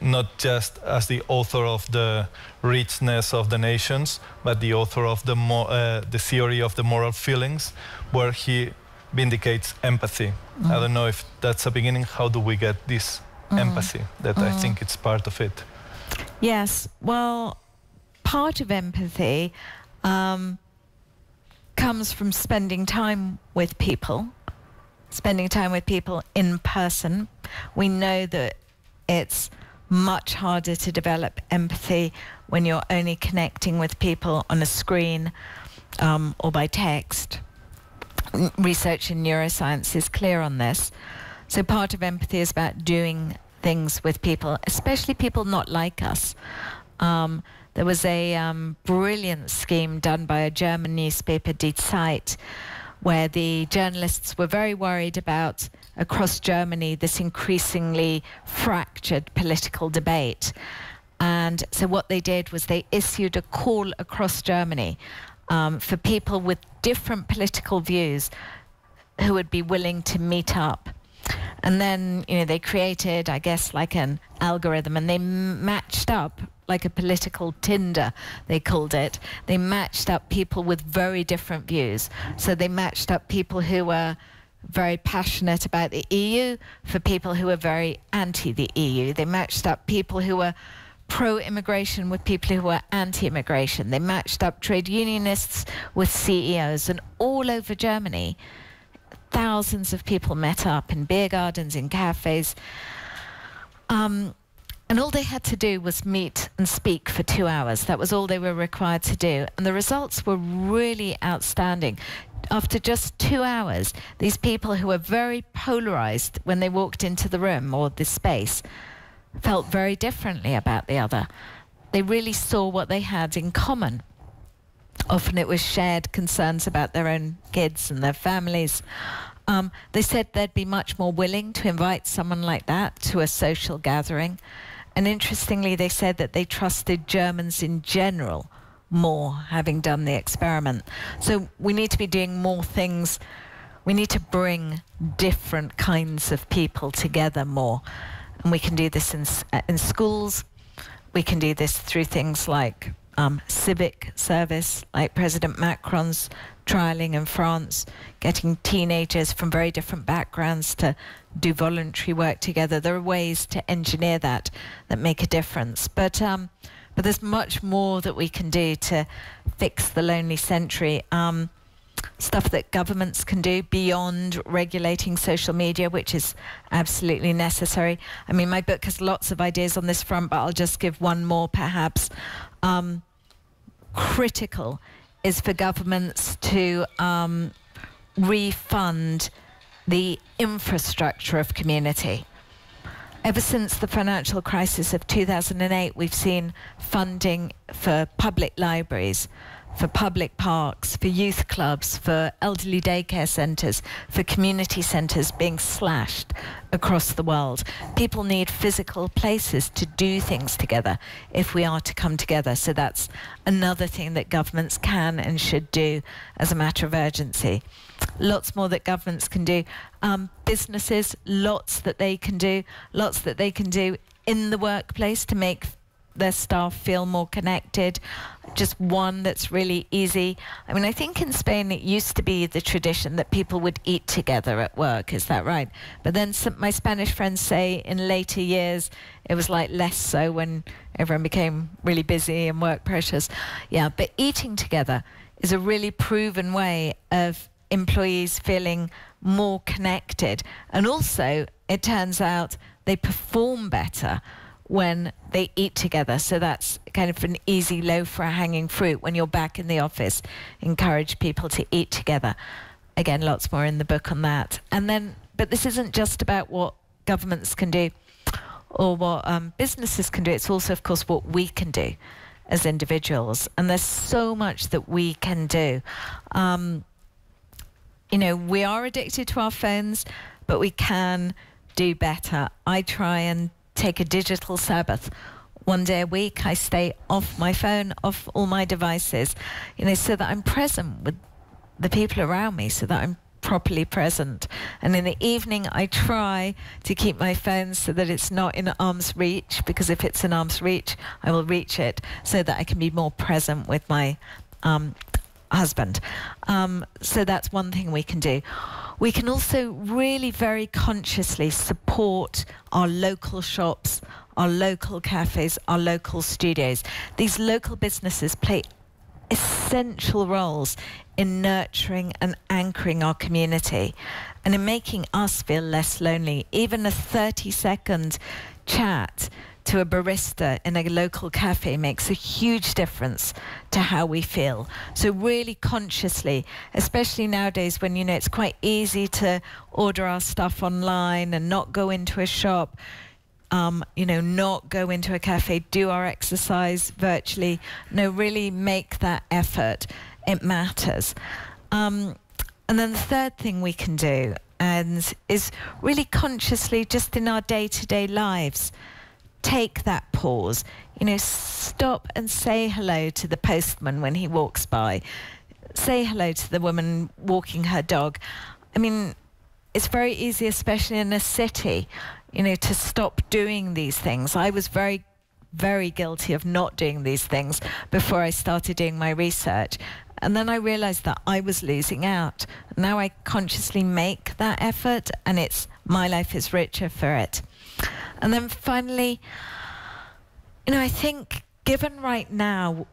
not just as the author of The Richness of the Nations, but the author of the, mo uh, the Theory of the Moral Feelings, where he vindicates empathy. Mm. I don't know if that's a beginning. How do we get this mm. empathy? That mm. I think it's part of it. Yes, well, part of empathy um, comes from spending time with people, spending time with people in person. We know that it's much harder to develop empathy when you're only connecting with people on a screen um, or by text. Research in neuroscience is clear on this. So part of empathy is about doing things with people, especially people not like us. Um, there was a um, brilliant scheme done by a German newspaper, Die Zeit, where the journalists were very worried about, across Germany, this increasingly fractured political debate. And so what they did was they issued a call across Germany um, for people with different political views who would be willing to meet up. And then, you know, they created, I guess, like an algorithm, and they m matched up, like a political Tinder, they called it. They matched up people with very different views. So they matched up people who were very passionate about the E U for people who were very anti the E U. They matched up people who were pro-immigration with people who were anti-immigration. They matched up trade unionists with C E Os, and all over Germany, thousands of people met up in beer gardens, in cafes, Um, and all they had to do was meet and speak for two hours. That was all they were required to do. And the results were really outstanding. After just two hours, these people who were very polarized when they walked into the room or the space felt very differently about the other. They really saw what they had in common. Often it was shared concerns about their own kids and their families. Um, they said they'd be much more willing to invite someone like that to a social gathering. And interestingly, they said that they trusted Germans in general more, having done the experiment. So we need to be doing more things. We need to bring different kinds of people together more. And we can do this in, uh, in schools. We can do this through things like um, civic service, like President Macron's trialing in France, getting teenagers from very different backgrounds to do voluntary work together. There are ways to engineer that that make a difference. But um, But there's much more that we can do to fix the lonely century. Um, stuff that governments can do beyond regulating social media, which is absolutely necessary. I mean, my book has lots of ideas on this front, but I'll just give one more perhaps. Um, critical is for governments to um, refund the infrastructure of community. Ever since the financial crisis of two thousand eight, we've seen funding for public libraries, for public parks, for youth clubs, for elderly daycare centres, for community centres being slashed across the world. People need physical places to do things together if we are to come together. So that's another thing that governments can and should do as a matter of urgency. Lots more that governments can do. Um, businesses, lots that they can do. Lots that they can do in the workplace to make their staff feel more connected. Just one that's really easy. I mean, I think in Spain it used to be the tradition that people would eat together at work. Is that right? But then some, my Spanish friends say in later years it was like less so when everyone became really busy and work pressures. Yeah, but eating together is a really proven way of employees feeling more connected. And also, it turns out they perform better when they eat together. So that's kind of an easy low for a hanging fruit. When you're back in the office, encourage people to eat together. Again, lots more in the book on that. And then, but this isn't just about what governments can do or what um, businesses can do. It's also, of course, what we can do as individuals. And there's so much that we can do. Um, You know, we are addicted to our phones, but we can do better. I try and take a digital Sabbath. One day a week, I stay off my phone, off all my devices, you know, so that I'm present with the people around me, so that I'm properly present. And in the evening, I try to keep my phone so that it's not in arm's reach, because if it's in arm's reach, I will reach it, so that I can be more present with my um, husband. Um, so that's one thing we can do. We can also really very consciously support our local shops, our local cafes, our local studios. These local businesses play essential roles in nurturing and anchoring our community and in making us feel less lonely. Even a thirty second chat to a barista in a local cafe makes a huge difference to how we feel. So really consciously, especially nowadays when, you know, it's quite easy to order our stuff online and not go into a shop, um, you know, not go into a cafe, do our exercise virtually. No, really make that effort. It matters. Um, and then the third thing we can do and is really consciously, just in our day-to-day lives, take that pause, you know, stop and say hello to the postman when he walks by. Say hello to the woman walking her dog. I mean, it's very easy, especially in a city, you know, to stop doing these things. I was very, very guilty of not doing these things before I started doing my research. And then I realized that I was losing out. Now I consciously make that effort, and it's my life is richer for it. And then finally, you know, I think given right now,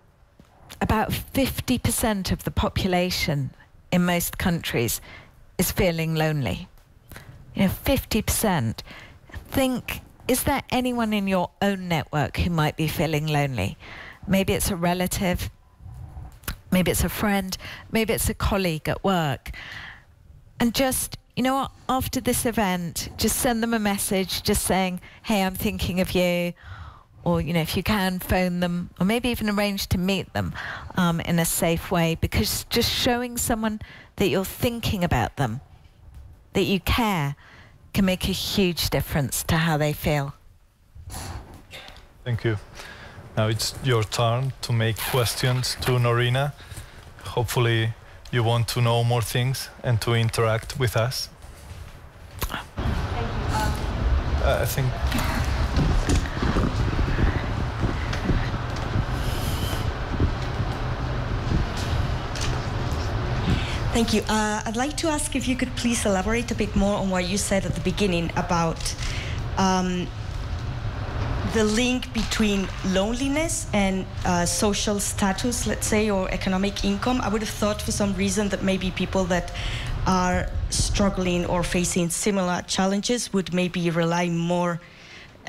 about fifty percent of the population in most countries is feeling lonely. You know, fifty percent. Think is there anyone in your own network who might be feeling lonely? Maybe it's a relative, maybe it's a friend, maybe it's a colleague at work. And just, you know what, after this event, just send them a message just saying, hey, I'm thinking of you. Or, you know, if you can, phone them, or maybe even arrange to meet them um, in a safe way, because just showing someone that you're thinking about them, that you care, can make a huge difference to how they feel. Thank you. Now it's your turn to make questions to Noreena. Hopefully you want to know more things and to interact with us. Thank you. Uh, I think... Thank you. Uh, I'd like to ask if you could please elaborate a bit more on what you said at the beginning about um, the link between loneliness and uh, social status, let's say, or economic income. I would have thought for some reason that maybe people that are struggling or facing similar challenges would maybe rely more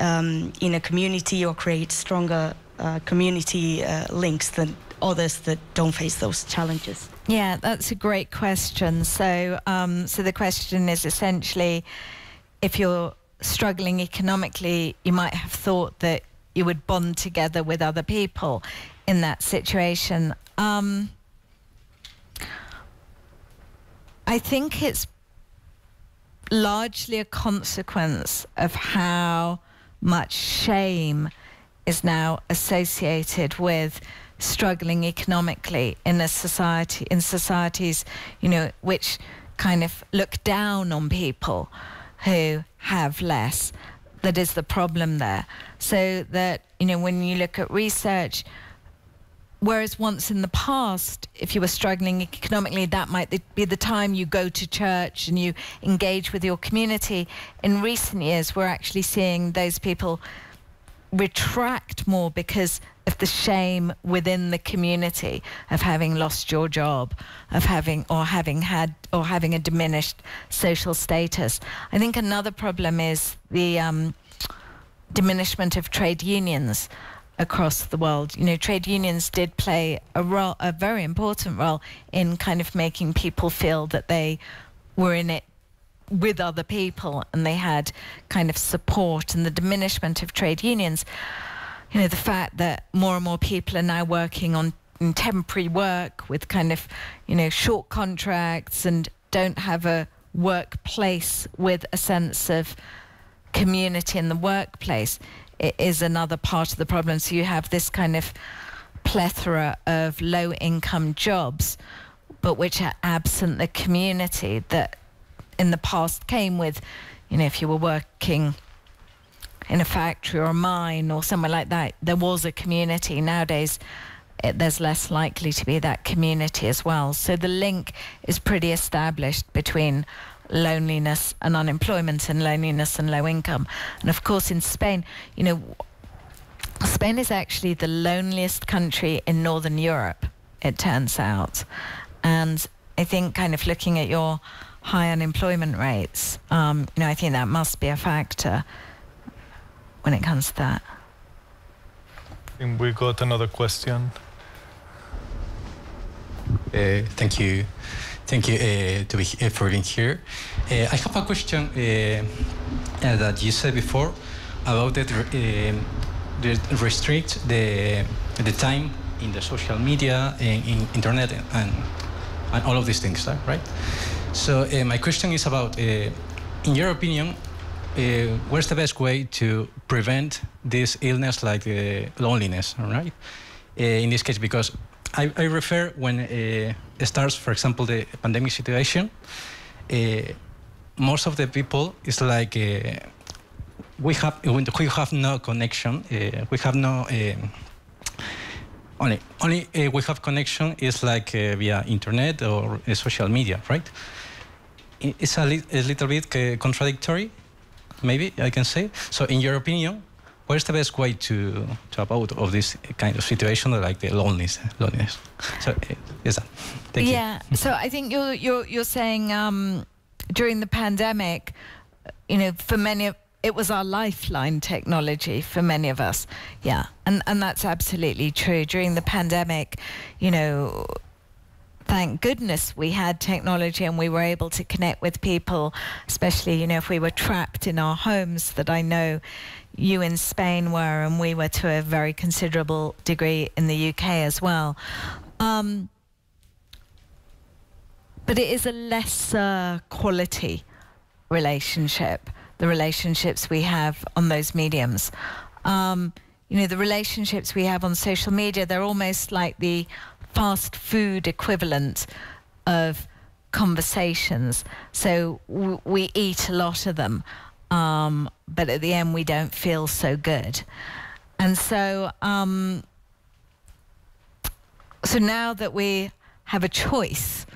um, in a community or create stronger uh, community uh, links than others that don't face those challenges. Yeah, that's a great question. So, um, so the question is essentially, if you're struggling economically, you might have thought that you would bond together with other people in that situation. Um, I think it's largely a consequence of how much shame is now associated with struggling economically in a society, in societies, you know, which kind of look down on people who have less. That is the problem there. So that, you know, when you look at research, whereas once in the past, if you were struggling economically, that might be the time you go to church and you engage with your community. In recent years, we're actually seeing those people retract more because of the shame within the community of having lost your job, of having or having had or having a diminished social status. I think another problem is the um, diminishment of trade unions across the world. You know, trade unions did play a role, a very important role, in kind of making people feel that they were in it with other people and they had kind of support. And the diminishment of trade unions, you know, the fact that more and more people are now working on in temporary work with kind of, you know, short contracts and don't have a workplace with a sense of community in the workplace, it is another part of the problem. So you have this kind of plethora of low-income jobs, but which are absent the community that in the past came with, you know, if you were working in a factory or a mine or somewhere like that, there was a community. Nowadays, it, there's less likely to be that community as well. So the link is pretty established between loneliness and unemployment and loneliness and low income. And of course, in Spain, you know, Spain is actually the loneliest country in Northern Europe, it turns out. And I think kind of looking at your high unemployment rates, um, you know, I think that must be a factor when it comes to that. And we got another question. Uh, thank you, thank you uh, to be, uh, for being here. Uh, I have a question uh, uh, that you said before about that uh, that restrict the the time in the social media, in, in internet, and and all of these things, right? So uh, my question is about, uh, in your opinion, uh, what's the best way to prevent this illness like uh, loneliness, all right? Uh, in this case, because I, I refer when uh, it starts, for example, the pandemic situation, uh, most of the people is like, uh, we, have, we have no connection, uh, we have no, uh, only, only uh, we have connection is like uh, via internet or uh, social media, right? It's a, li a little bit uh, contradictory, maybe I can say. So in your opinion, what is the best way to, to avoid of this kind of situation, like the loneliness? loneliness? So, uh, yes, thank yeah, you. Yeah, so I think you're, you're, you're saying um, during the pandemic, you know, for many of, it was our lifeline technology for many of us. Yeah, and, and that's absolutely true. During the pandemic, you know, thank goodness we had technology and we were able to connect with people, especially, you know, if we were trapped in our homes, that I know you in Spain were, and we were to a very considerable degree in the U K as well. Um, but it is a lesser quality relationship, the relationships we have on those mediums. Um, you know, the relationships we have on social media, they're almost like the fast food equivalent of conversations. So w we eat a lot of them, um, but at the end we don't feel so good. And so, um, so now that we have a choice,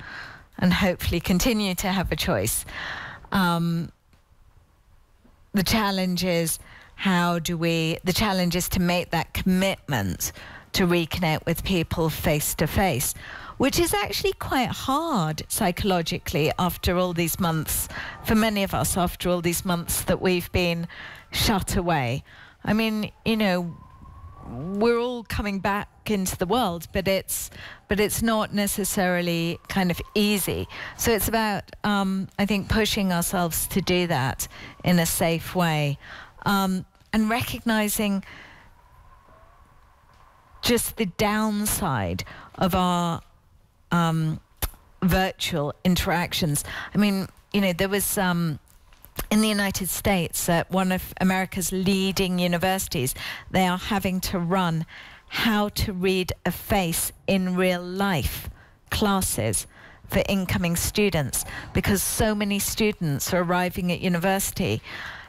and hopefully continue to have a choice, um, the challenge is how do we, the challenge is to make that commitment to reconnect with people face to face, which is actually quite hard psychologically after all these months, for many of us, after all these months that we've been shut away. I mean, you know, we're all coming back into the world, but it's, but it's not necessarily kind of easy. So it's about, um, I think, pushing ourselves to do that in a safe way, um, and recognizing just the downside of our um, virtual interactions. I mean, you know, there was um, in the United States, at one of America's leading universities, they are having to run how to read a face in real life classes for incoming students, because so many students are arriving at university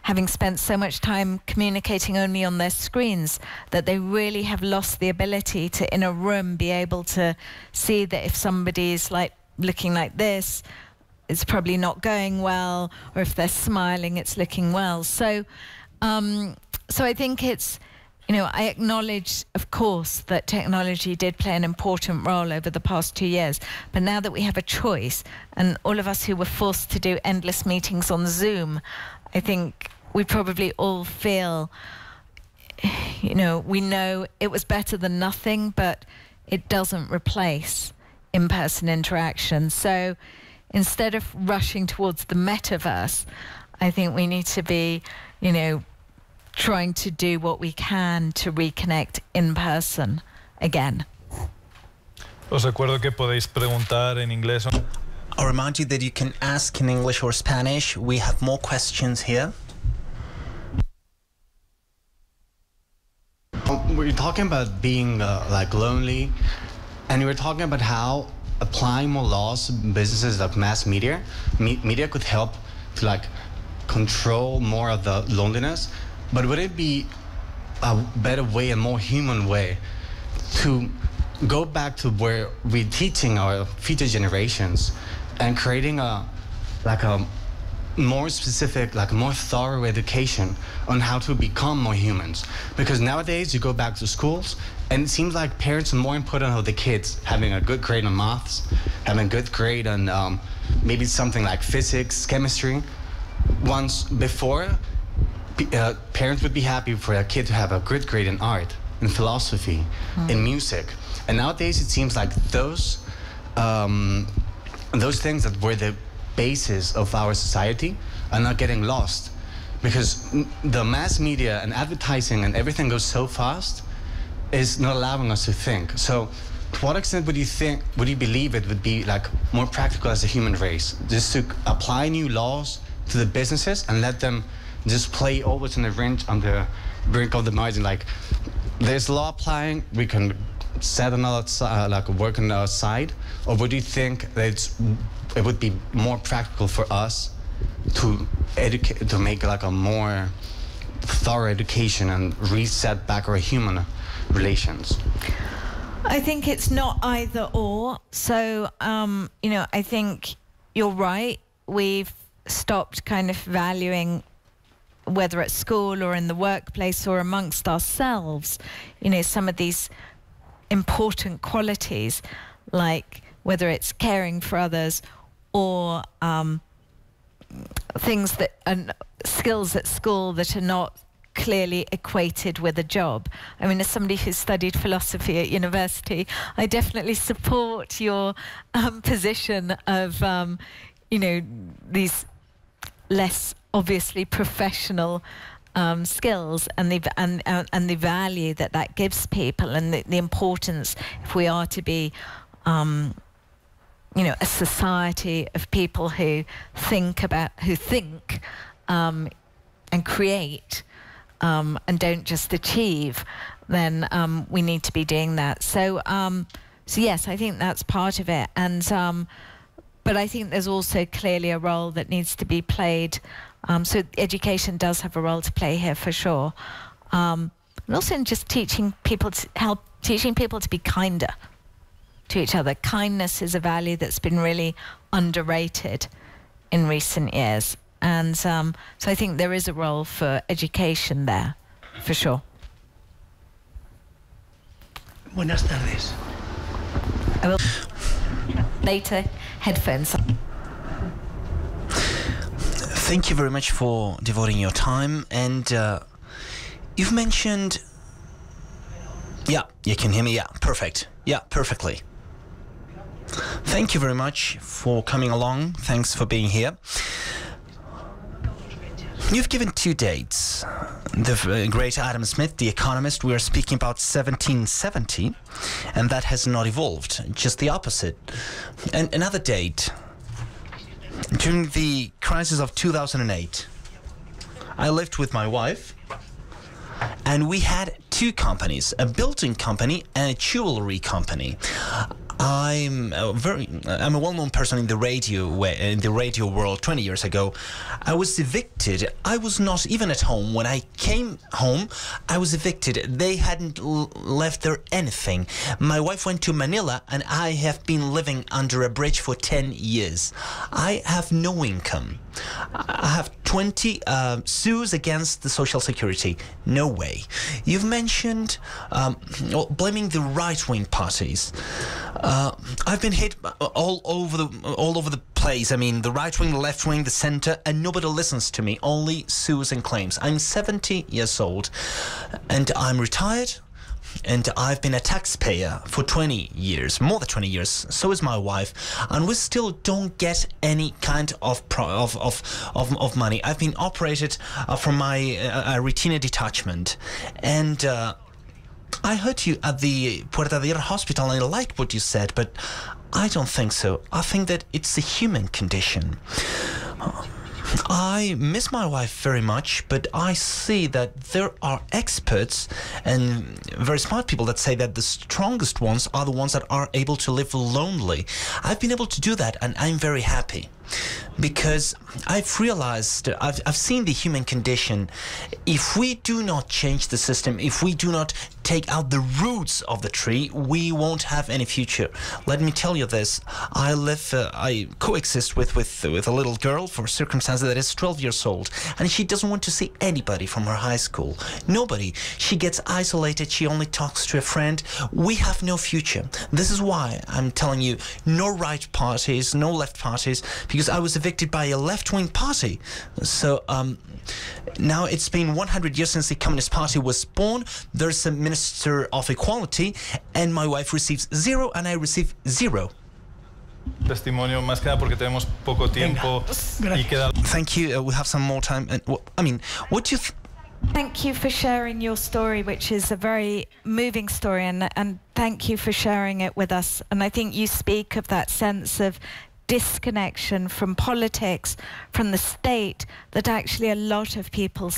having spent so much time communicating only on their screens that they really have lost the ability to, in a room, be able to see that if somebody's like looking like this, it's probably not going well, or if they're smiling, it's looking well. So, um, so I think it's, you know, I acknowledge, of course, that technology did play an important role over the past two years, but now that we have a choice, and all of us who were forced to do endless meetings on Zoom, I think we probably all feel, you know, we know it was better than nothing, but it doesn't replace in-person interaction. So instead of rushing towards the metaverse, I think we need to be, you know, trying to do what we can to reconnect in person again. Os recuerdo que podéis preguntar en inglés. I'll remind you that you can ask in English or Spanish. We have more questions here. We're talking about being uh, like lonely, and we're talking about how applying more laws to businesses like mass media, me media could help to like control more of the loneliness. But would it be a better way, a more human way, to go back to where we're teaching our future generations and creating a like a more specific, like more thorough education on how to become more humans? Because nowadays you go back to schools and it seems like parents are more important on the kids having a good grade on maths, having a good grade on um, maybe something like physics, chemistry. Once before, uh, parents would be happy for a kid to have a good grade in art, in philosophy, mm. in music. And nowadays it seems like those um, those things that were the basis of our society are not getting lost, because the mass media and advertising and everything goes so fast, is not allowing us to think. So to what extent would you think, would you believe it would be like more practical as a human race, just to apply new laws to the businesses and let them just play always on the brink, on the brink of the margin, like there's law applying, we can set another uh, like work on our side? Or would you think that it's, it would be more practical for us to educate, to make like a more thorough education and reset back our human relations? I think it's not either or. So um, you know, I think you're right. We've stopped kind of valuing, whether at school or in the workplace or amongst ourselves, you know, some of these important qualities, like whether it's caring for others or um, things that and skills at school that are not clearly equated with a job. I mean, as somebody who studied philosophy at university, I definitely support your um, position of, um, you know, these less obviously professional Um, skills and the and uh, and the value that that gives people, and the, the importance if we are to be, um, you know, a society of people who think about who think um, and create um, and don't just achieve, then um, we need to be doing that. So um, so yes, I think that's part of it, and um, but I think there's also clearly a role that needs to be played. Um, so education does have a role to play here for sure, um, and also in just teaching people to help teaching people to be kinder to each other. Kindness is a value that's been really underrated in recent years, and um, so I think there is a role for education there for sure. Buenas tardes. I will later headphones. Thank you very much for devoting your time, and uh, you've mentioned, yeah, you can hear me, yeah, perfect, yeah, perfectly. Thank you very much for coming along, thanks for being here. You've given two dates, the great Adam Smith, The Economist, we are speaking about seventeen seventy, and that has not evolved, just the opposite. And another date, during the crisis of two thousand eight, I lived with my wife, and we had two companies, a building company and a jewelry company. I'm a very, I'm a well-known person in the radio, in the radio world. Twenty years ago, I was evicted. I was not even at home when I came home. I was evicted. They hadn't l left there anything. My wife went to Manila, and I have been living under a bridge for ten years. I have no income. I have twenty uh, sues against the Social Security. No way. You've mentioned um, blaming the right-wing parties. Uh, I've been hit all over the all over the place. I mean, the right wing, the left wing, the center, and nobody listens to me. Only sues and claims. I'm seventy years old, and I'm retired, and I've been a taxpayer for twenty years, more than twenty years. So is my wife, and we still don't get any kind of pro of, of of of money. I've been operated uh, from my uh, retina detachment, and. Uh, I heard you at the Puerta hospital and I liked what you said, but I don't think so. I think that it's a human condition. I miss my wife very much, but I see that there are experts and very smart people that say that the strongest ones are the ones that are able to live lonely. I've been able to do that, and I'm very happy because I've realized, I've, I've seen the human condition. If we do not change the system, if we do not take out the roots of the tree, we won't have any future. Let me tell you this. I live, uh, I coexist with, with, with a little girl for circumstances that is twelve years old, and she doesn't want to see anybody from her high school. Nobody. She gets isolated. She only talks to a friend. We have no future. This is why I'm telling you, no right parties, no left parties, because I was evicted by a left-wing party. So um, now it's been one hundred years since the Communist Party was born. There's a Minister of Equality, and my wife receives zero, and I receive zero. Testimonio más que nada porque tenemos poco tiempo. Thank you. Uh, we have some more time. And well, I mean, what do you? Th thank you for sharing your story, which is a very moving story, and and thank you for sharing it with us. And I think you speak of that sense of disconnection from politics, from the state, that actually a lot of people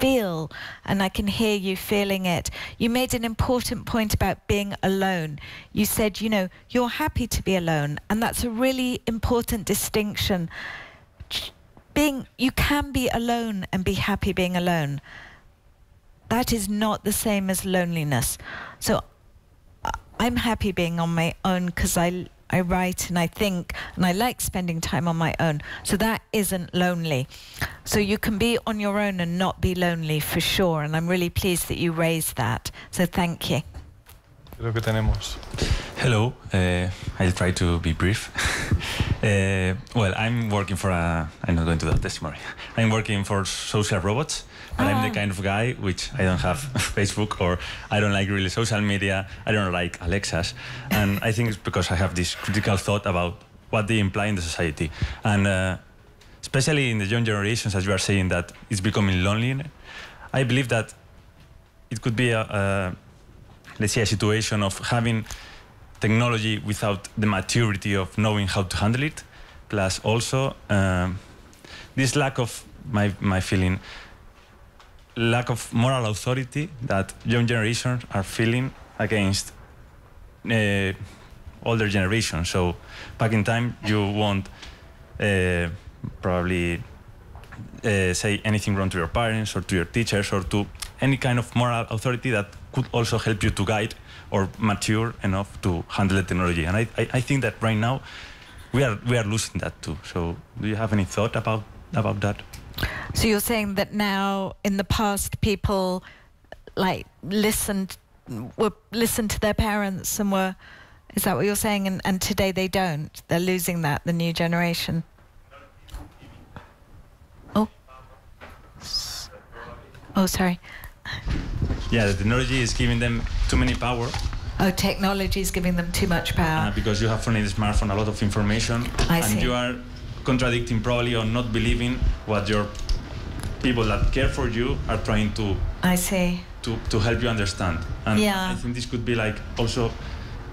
feel, and I can hear you feeling it. You made an important point about being alone. You said, you know, you're happy to be alone, and that's a really important distinction. Being, you can be alone and be happy being alone. That is not the same as loneliness. So I'm happy being on my own because I I write and I think and I like spending time on my own. So that isn't lonely. So you can be on your own and not be lonely for sure. And I'm really pleased that you raised that. So thank you. Hello, uh, I'll try to be brief. Uh, well, I'm working for a, I'm not going to do a testimony. I'm working for social robots, and ah. I'm the kind of guy which I don't have Facebook, or I don't like really social media, I don't like Alexas. And I think it's because I have this critical thought about what they imply in the society. And uh, especially in the young generations, as you are saying, that it's becoming lonely. I believe that it could be a, a let's say, a situation of having technology without the maturity of knowing how to handle it, plus also um, this lack of, my, my feeling, lack of moral authority that young generations are feeling against uh, older generations. So back in time, you won't uh, probably uh, say anything wrong to your parents or to your teachers or to any kind of moral authority that could also help you to guide or mature enough to handle the technology. And I, I, I think that right now we are, we are losing that too. So do you have any thought about, about that? So you're saying that now, in the past, people like listened, were, listened to their parents and were, is that what you're saying? And, and today they don't, they're losing that, the new generation. Oh, oh, sorry. Yeah, the technology is giving them too many power. Oh, technology is giving them too much power. Uh, because you have on a smartphone a lot of information. I and see. You are contradicting probably or not believing what your people that care for you are trying to I see. To, to help you understand. And yeah. I think this could be like also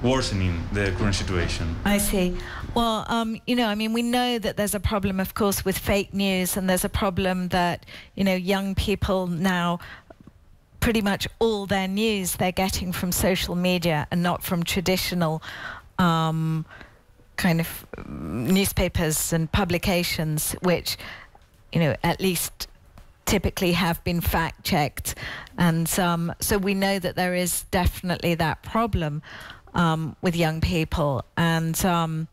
worsening the current situation. I see. Well, um, you know, I mean, we know that there's a problem, of course, with fake news, and there's a problem that, you know, young people now, pretty much all their news they're getting from social media and not from traditional um, kind of newspapers and publications, which, you know, at least typically have been fact-checked. And um, so we know that there is definitely that problem um, with young people, and um,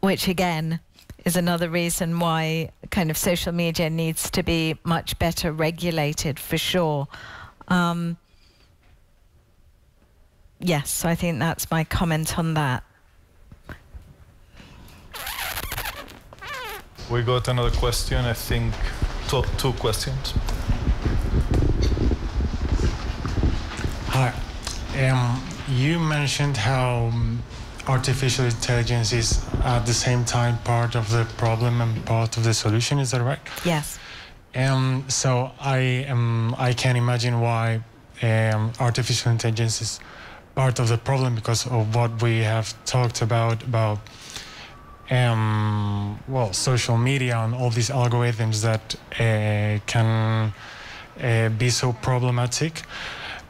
which again is another reason why kind of social media needs to be much better regulated, for sure. Um, yes, so I think that's my comment on that. We got another question, I think, top two questions. Hi, um, you mentioned how artificial intelligence is at the same time part of the problem and part of the solution, is that right? Yes. Um, so I, um, I can imagine why um, artificial intelligence is part of the problem because of what we have talked about, about um, well, social media and all these algorithms that uh, can uh, be so problematic.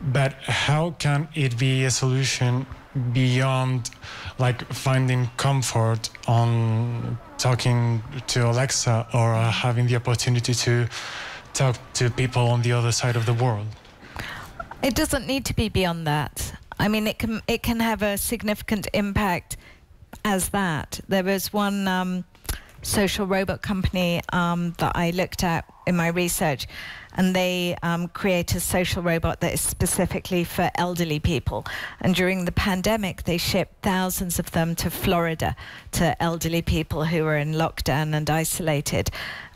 But how can it be a solution beyond like finding comfort on talking to Alexa or uh, having the opportunity to talk to people on the other side of the world? It doesn't need to be beyond that. I mean, it can, it can have a significant impact as that. There was one um, social robot company um, that I looked at in my research, and they um, create a social robot that is specifically for elderly people. And during the pandemic, they shipped thousands of them to Florida, to elderly people who were in lockdown and isolated.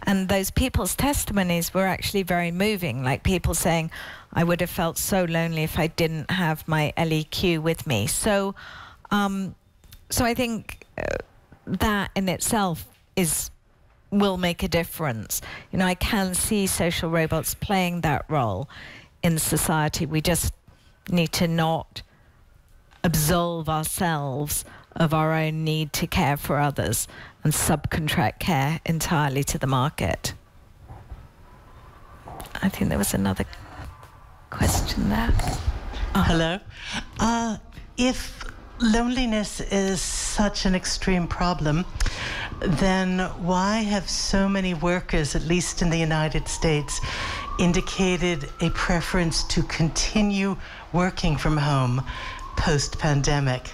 And those people's testimonies were actually very moving, like people saying, I would have felt so lonely if I didn't have my L E Q with me. So, um, so I think that in itself is will make a difference. You know, I can see social robots playing that role in society. We just need to not absolve ourselves of our own need to care for others and subcontract care entirely to the market. I think there was another question there. Oh. Hello. Uh, if loneliness is such an extreme problem, then why have so many workers, at least in the United States, indicated a preference to continue working from home post-pandemic?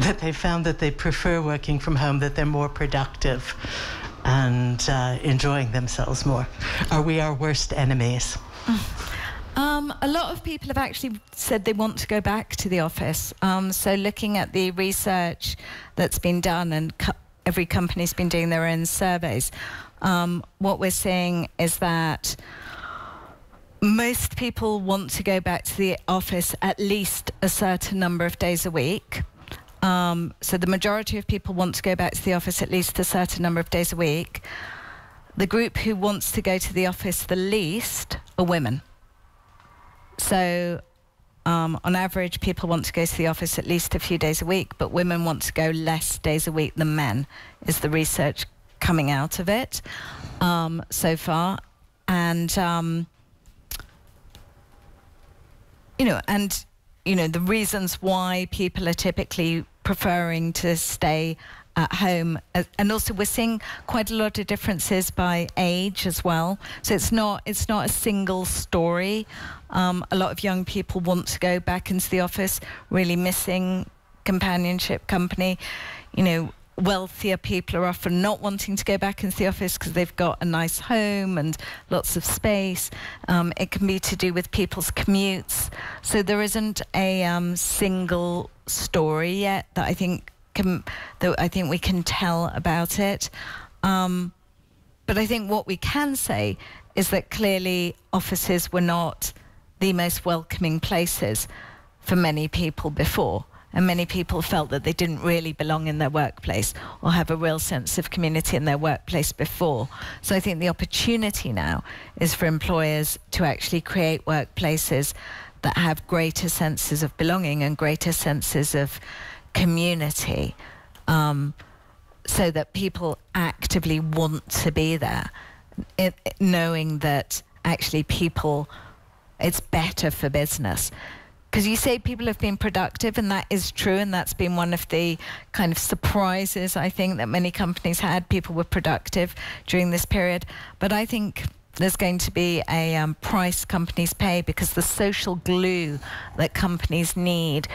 That they found that they prefer working from home, that they're more productive and uh, enjoying themselves more. Are we our worst enemies? Um, a lot of people have actually said they want to go back to the office. Um, so looking at the research that's been done, and co every company's been doing their own surveys, um, what we're seeing is that most people want to go back to the office at least a certain number of days a week. Um, so the majority of people want to go back to the office at least a certain number of days a week. The group who wants to go to the office the least are women. So um, on average, people want to go to the office at least a few days a week, but women want to go less days a week than men, is the research coming out of it um, so far. And, um, you know, and, you know, the reasons why people are typically preferring to stay at home. Uh, and also we're seeing quite a lot of differences by age as well. So it's not, it's not a single story. Um, a lot of young people want to go back into the office, really missing companionship, company. You know, wealthier people are often not wanting to go back into the office because they've got a nice home and lots of space. Um, it can be to do with people's commutes. So there isn't a um, single story yet that I think Can, that I think we can tell about it. Um, but I think what we can say is that clearly offices were not the most welcoming places for many people before. And many people felt that they didn't really belong in their workplace or have a real sense of community in their workplace before. So I think the opportunity now is for employers to actually create workplaces that have greater senses of belonging and greater senses of community, um, so that people actively want to be there, it, it, knowing that actually people, it's better for business. Because you say people have been productive, and that is true, and that's been one of the kind of surprises, I think, that many companies had. People were productive during this period. But I think there's going to be a um, price companies pay, because the social glue that companies need,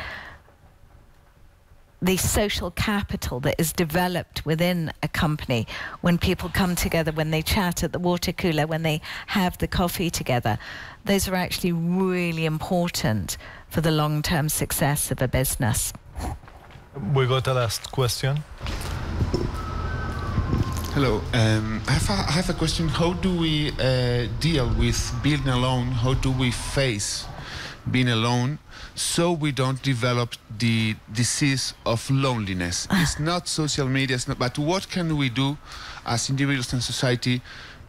the social capital that is developed within a company when people come together, when they chat at the water cooler, when they have the coffee together, those are actually really important for the long-term success of a business. We got a last question. Hello, um, I, have a, I have a question. How do we uh, deal with being alone? How do we face being alone, so we don't develop the disease of loneliness? It's not social media, it's not, but what can we do as individuals and society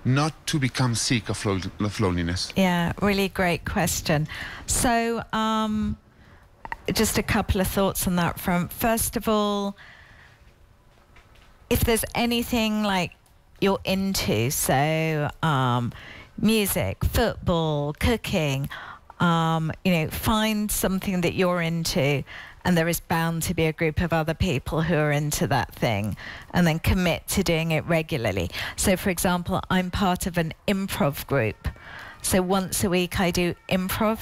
not to become sick of, lo of loneliness? Yeah, really great question. So um, just a couple of thoughts on that front. First of all, if there's anything like you're into, so um, music, football, cooking, Um, you know, find something that you're into, and there is bound to be a group of other people who are into that thing, and then commit to doing it regularly. So, for example, I'm part of an improv group. So once a week I do improv,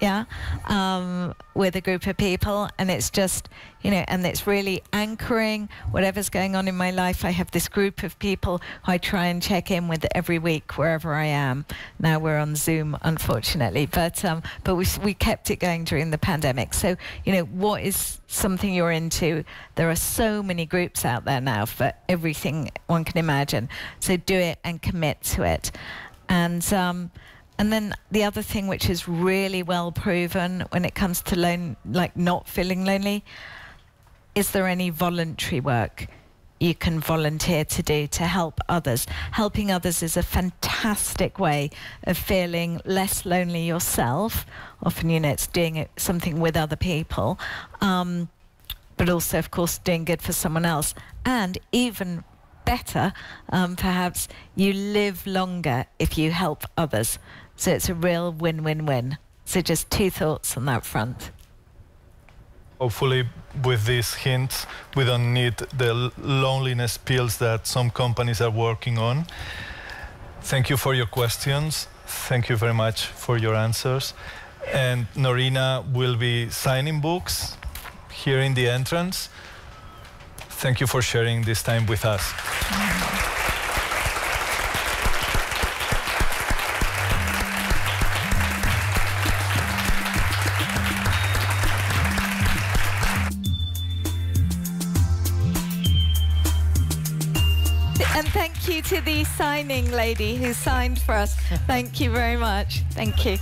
yeah, um, with a group of people, and it's just, you know, and it's really anchoring whatever's going on in my life. I have this group of people who I try and check in with every week wherever I am. Now we're on Zoom, unfortunately, but um, but we, we kept it going during the pandemic. So, you know, what is something you're into? There are so many groups out there now for everything one can imagine. So do it and commit to it. And um, And then the other thing, which is really well proven when it comes to lone, like not feeling lonely, is there any voluntary work you can volunteer to do to help others? Helping others is a fantastic way of feeling less lonely yourself. Often, you know, it's doing it, something with other people, um, but also, of course, doing good for someone else. And even better, um, perhaps, you live longer if you help others. So it's a real win-win-win. So just two thoughts on that front. Hopefully, with these hints, we don't need the loneliness pills that some companies are working on. Thank you for your questions. Thank you very much for your answers. And Noreena will be signing books here in the entrance. Thank you for sharing this time with us. And thank you to the signing lady who signed for us. Thank you very much. Thank you.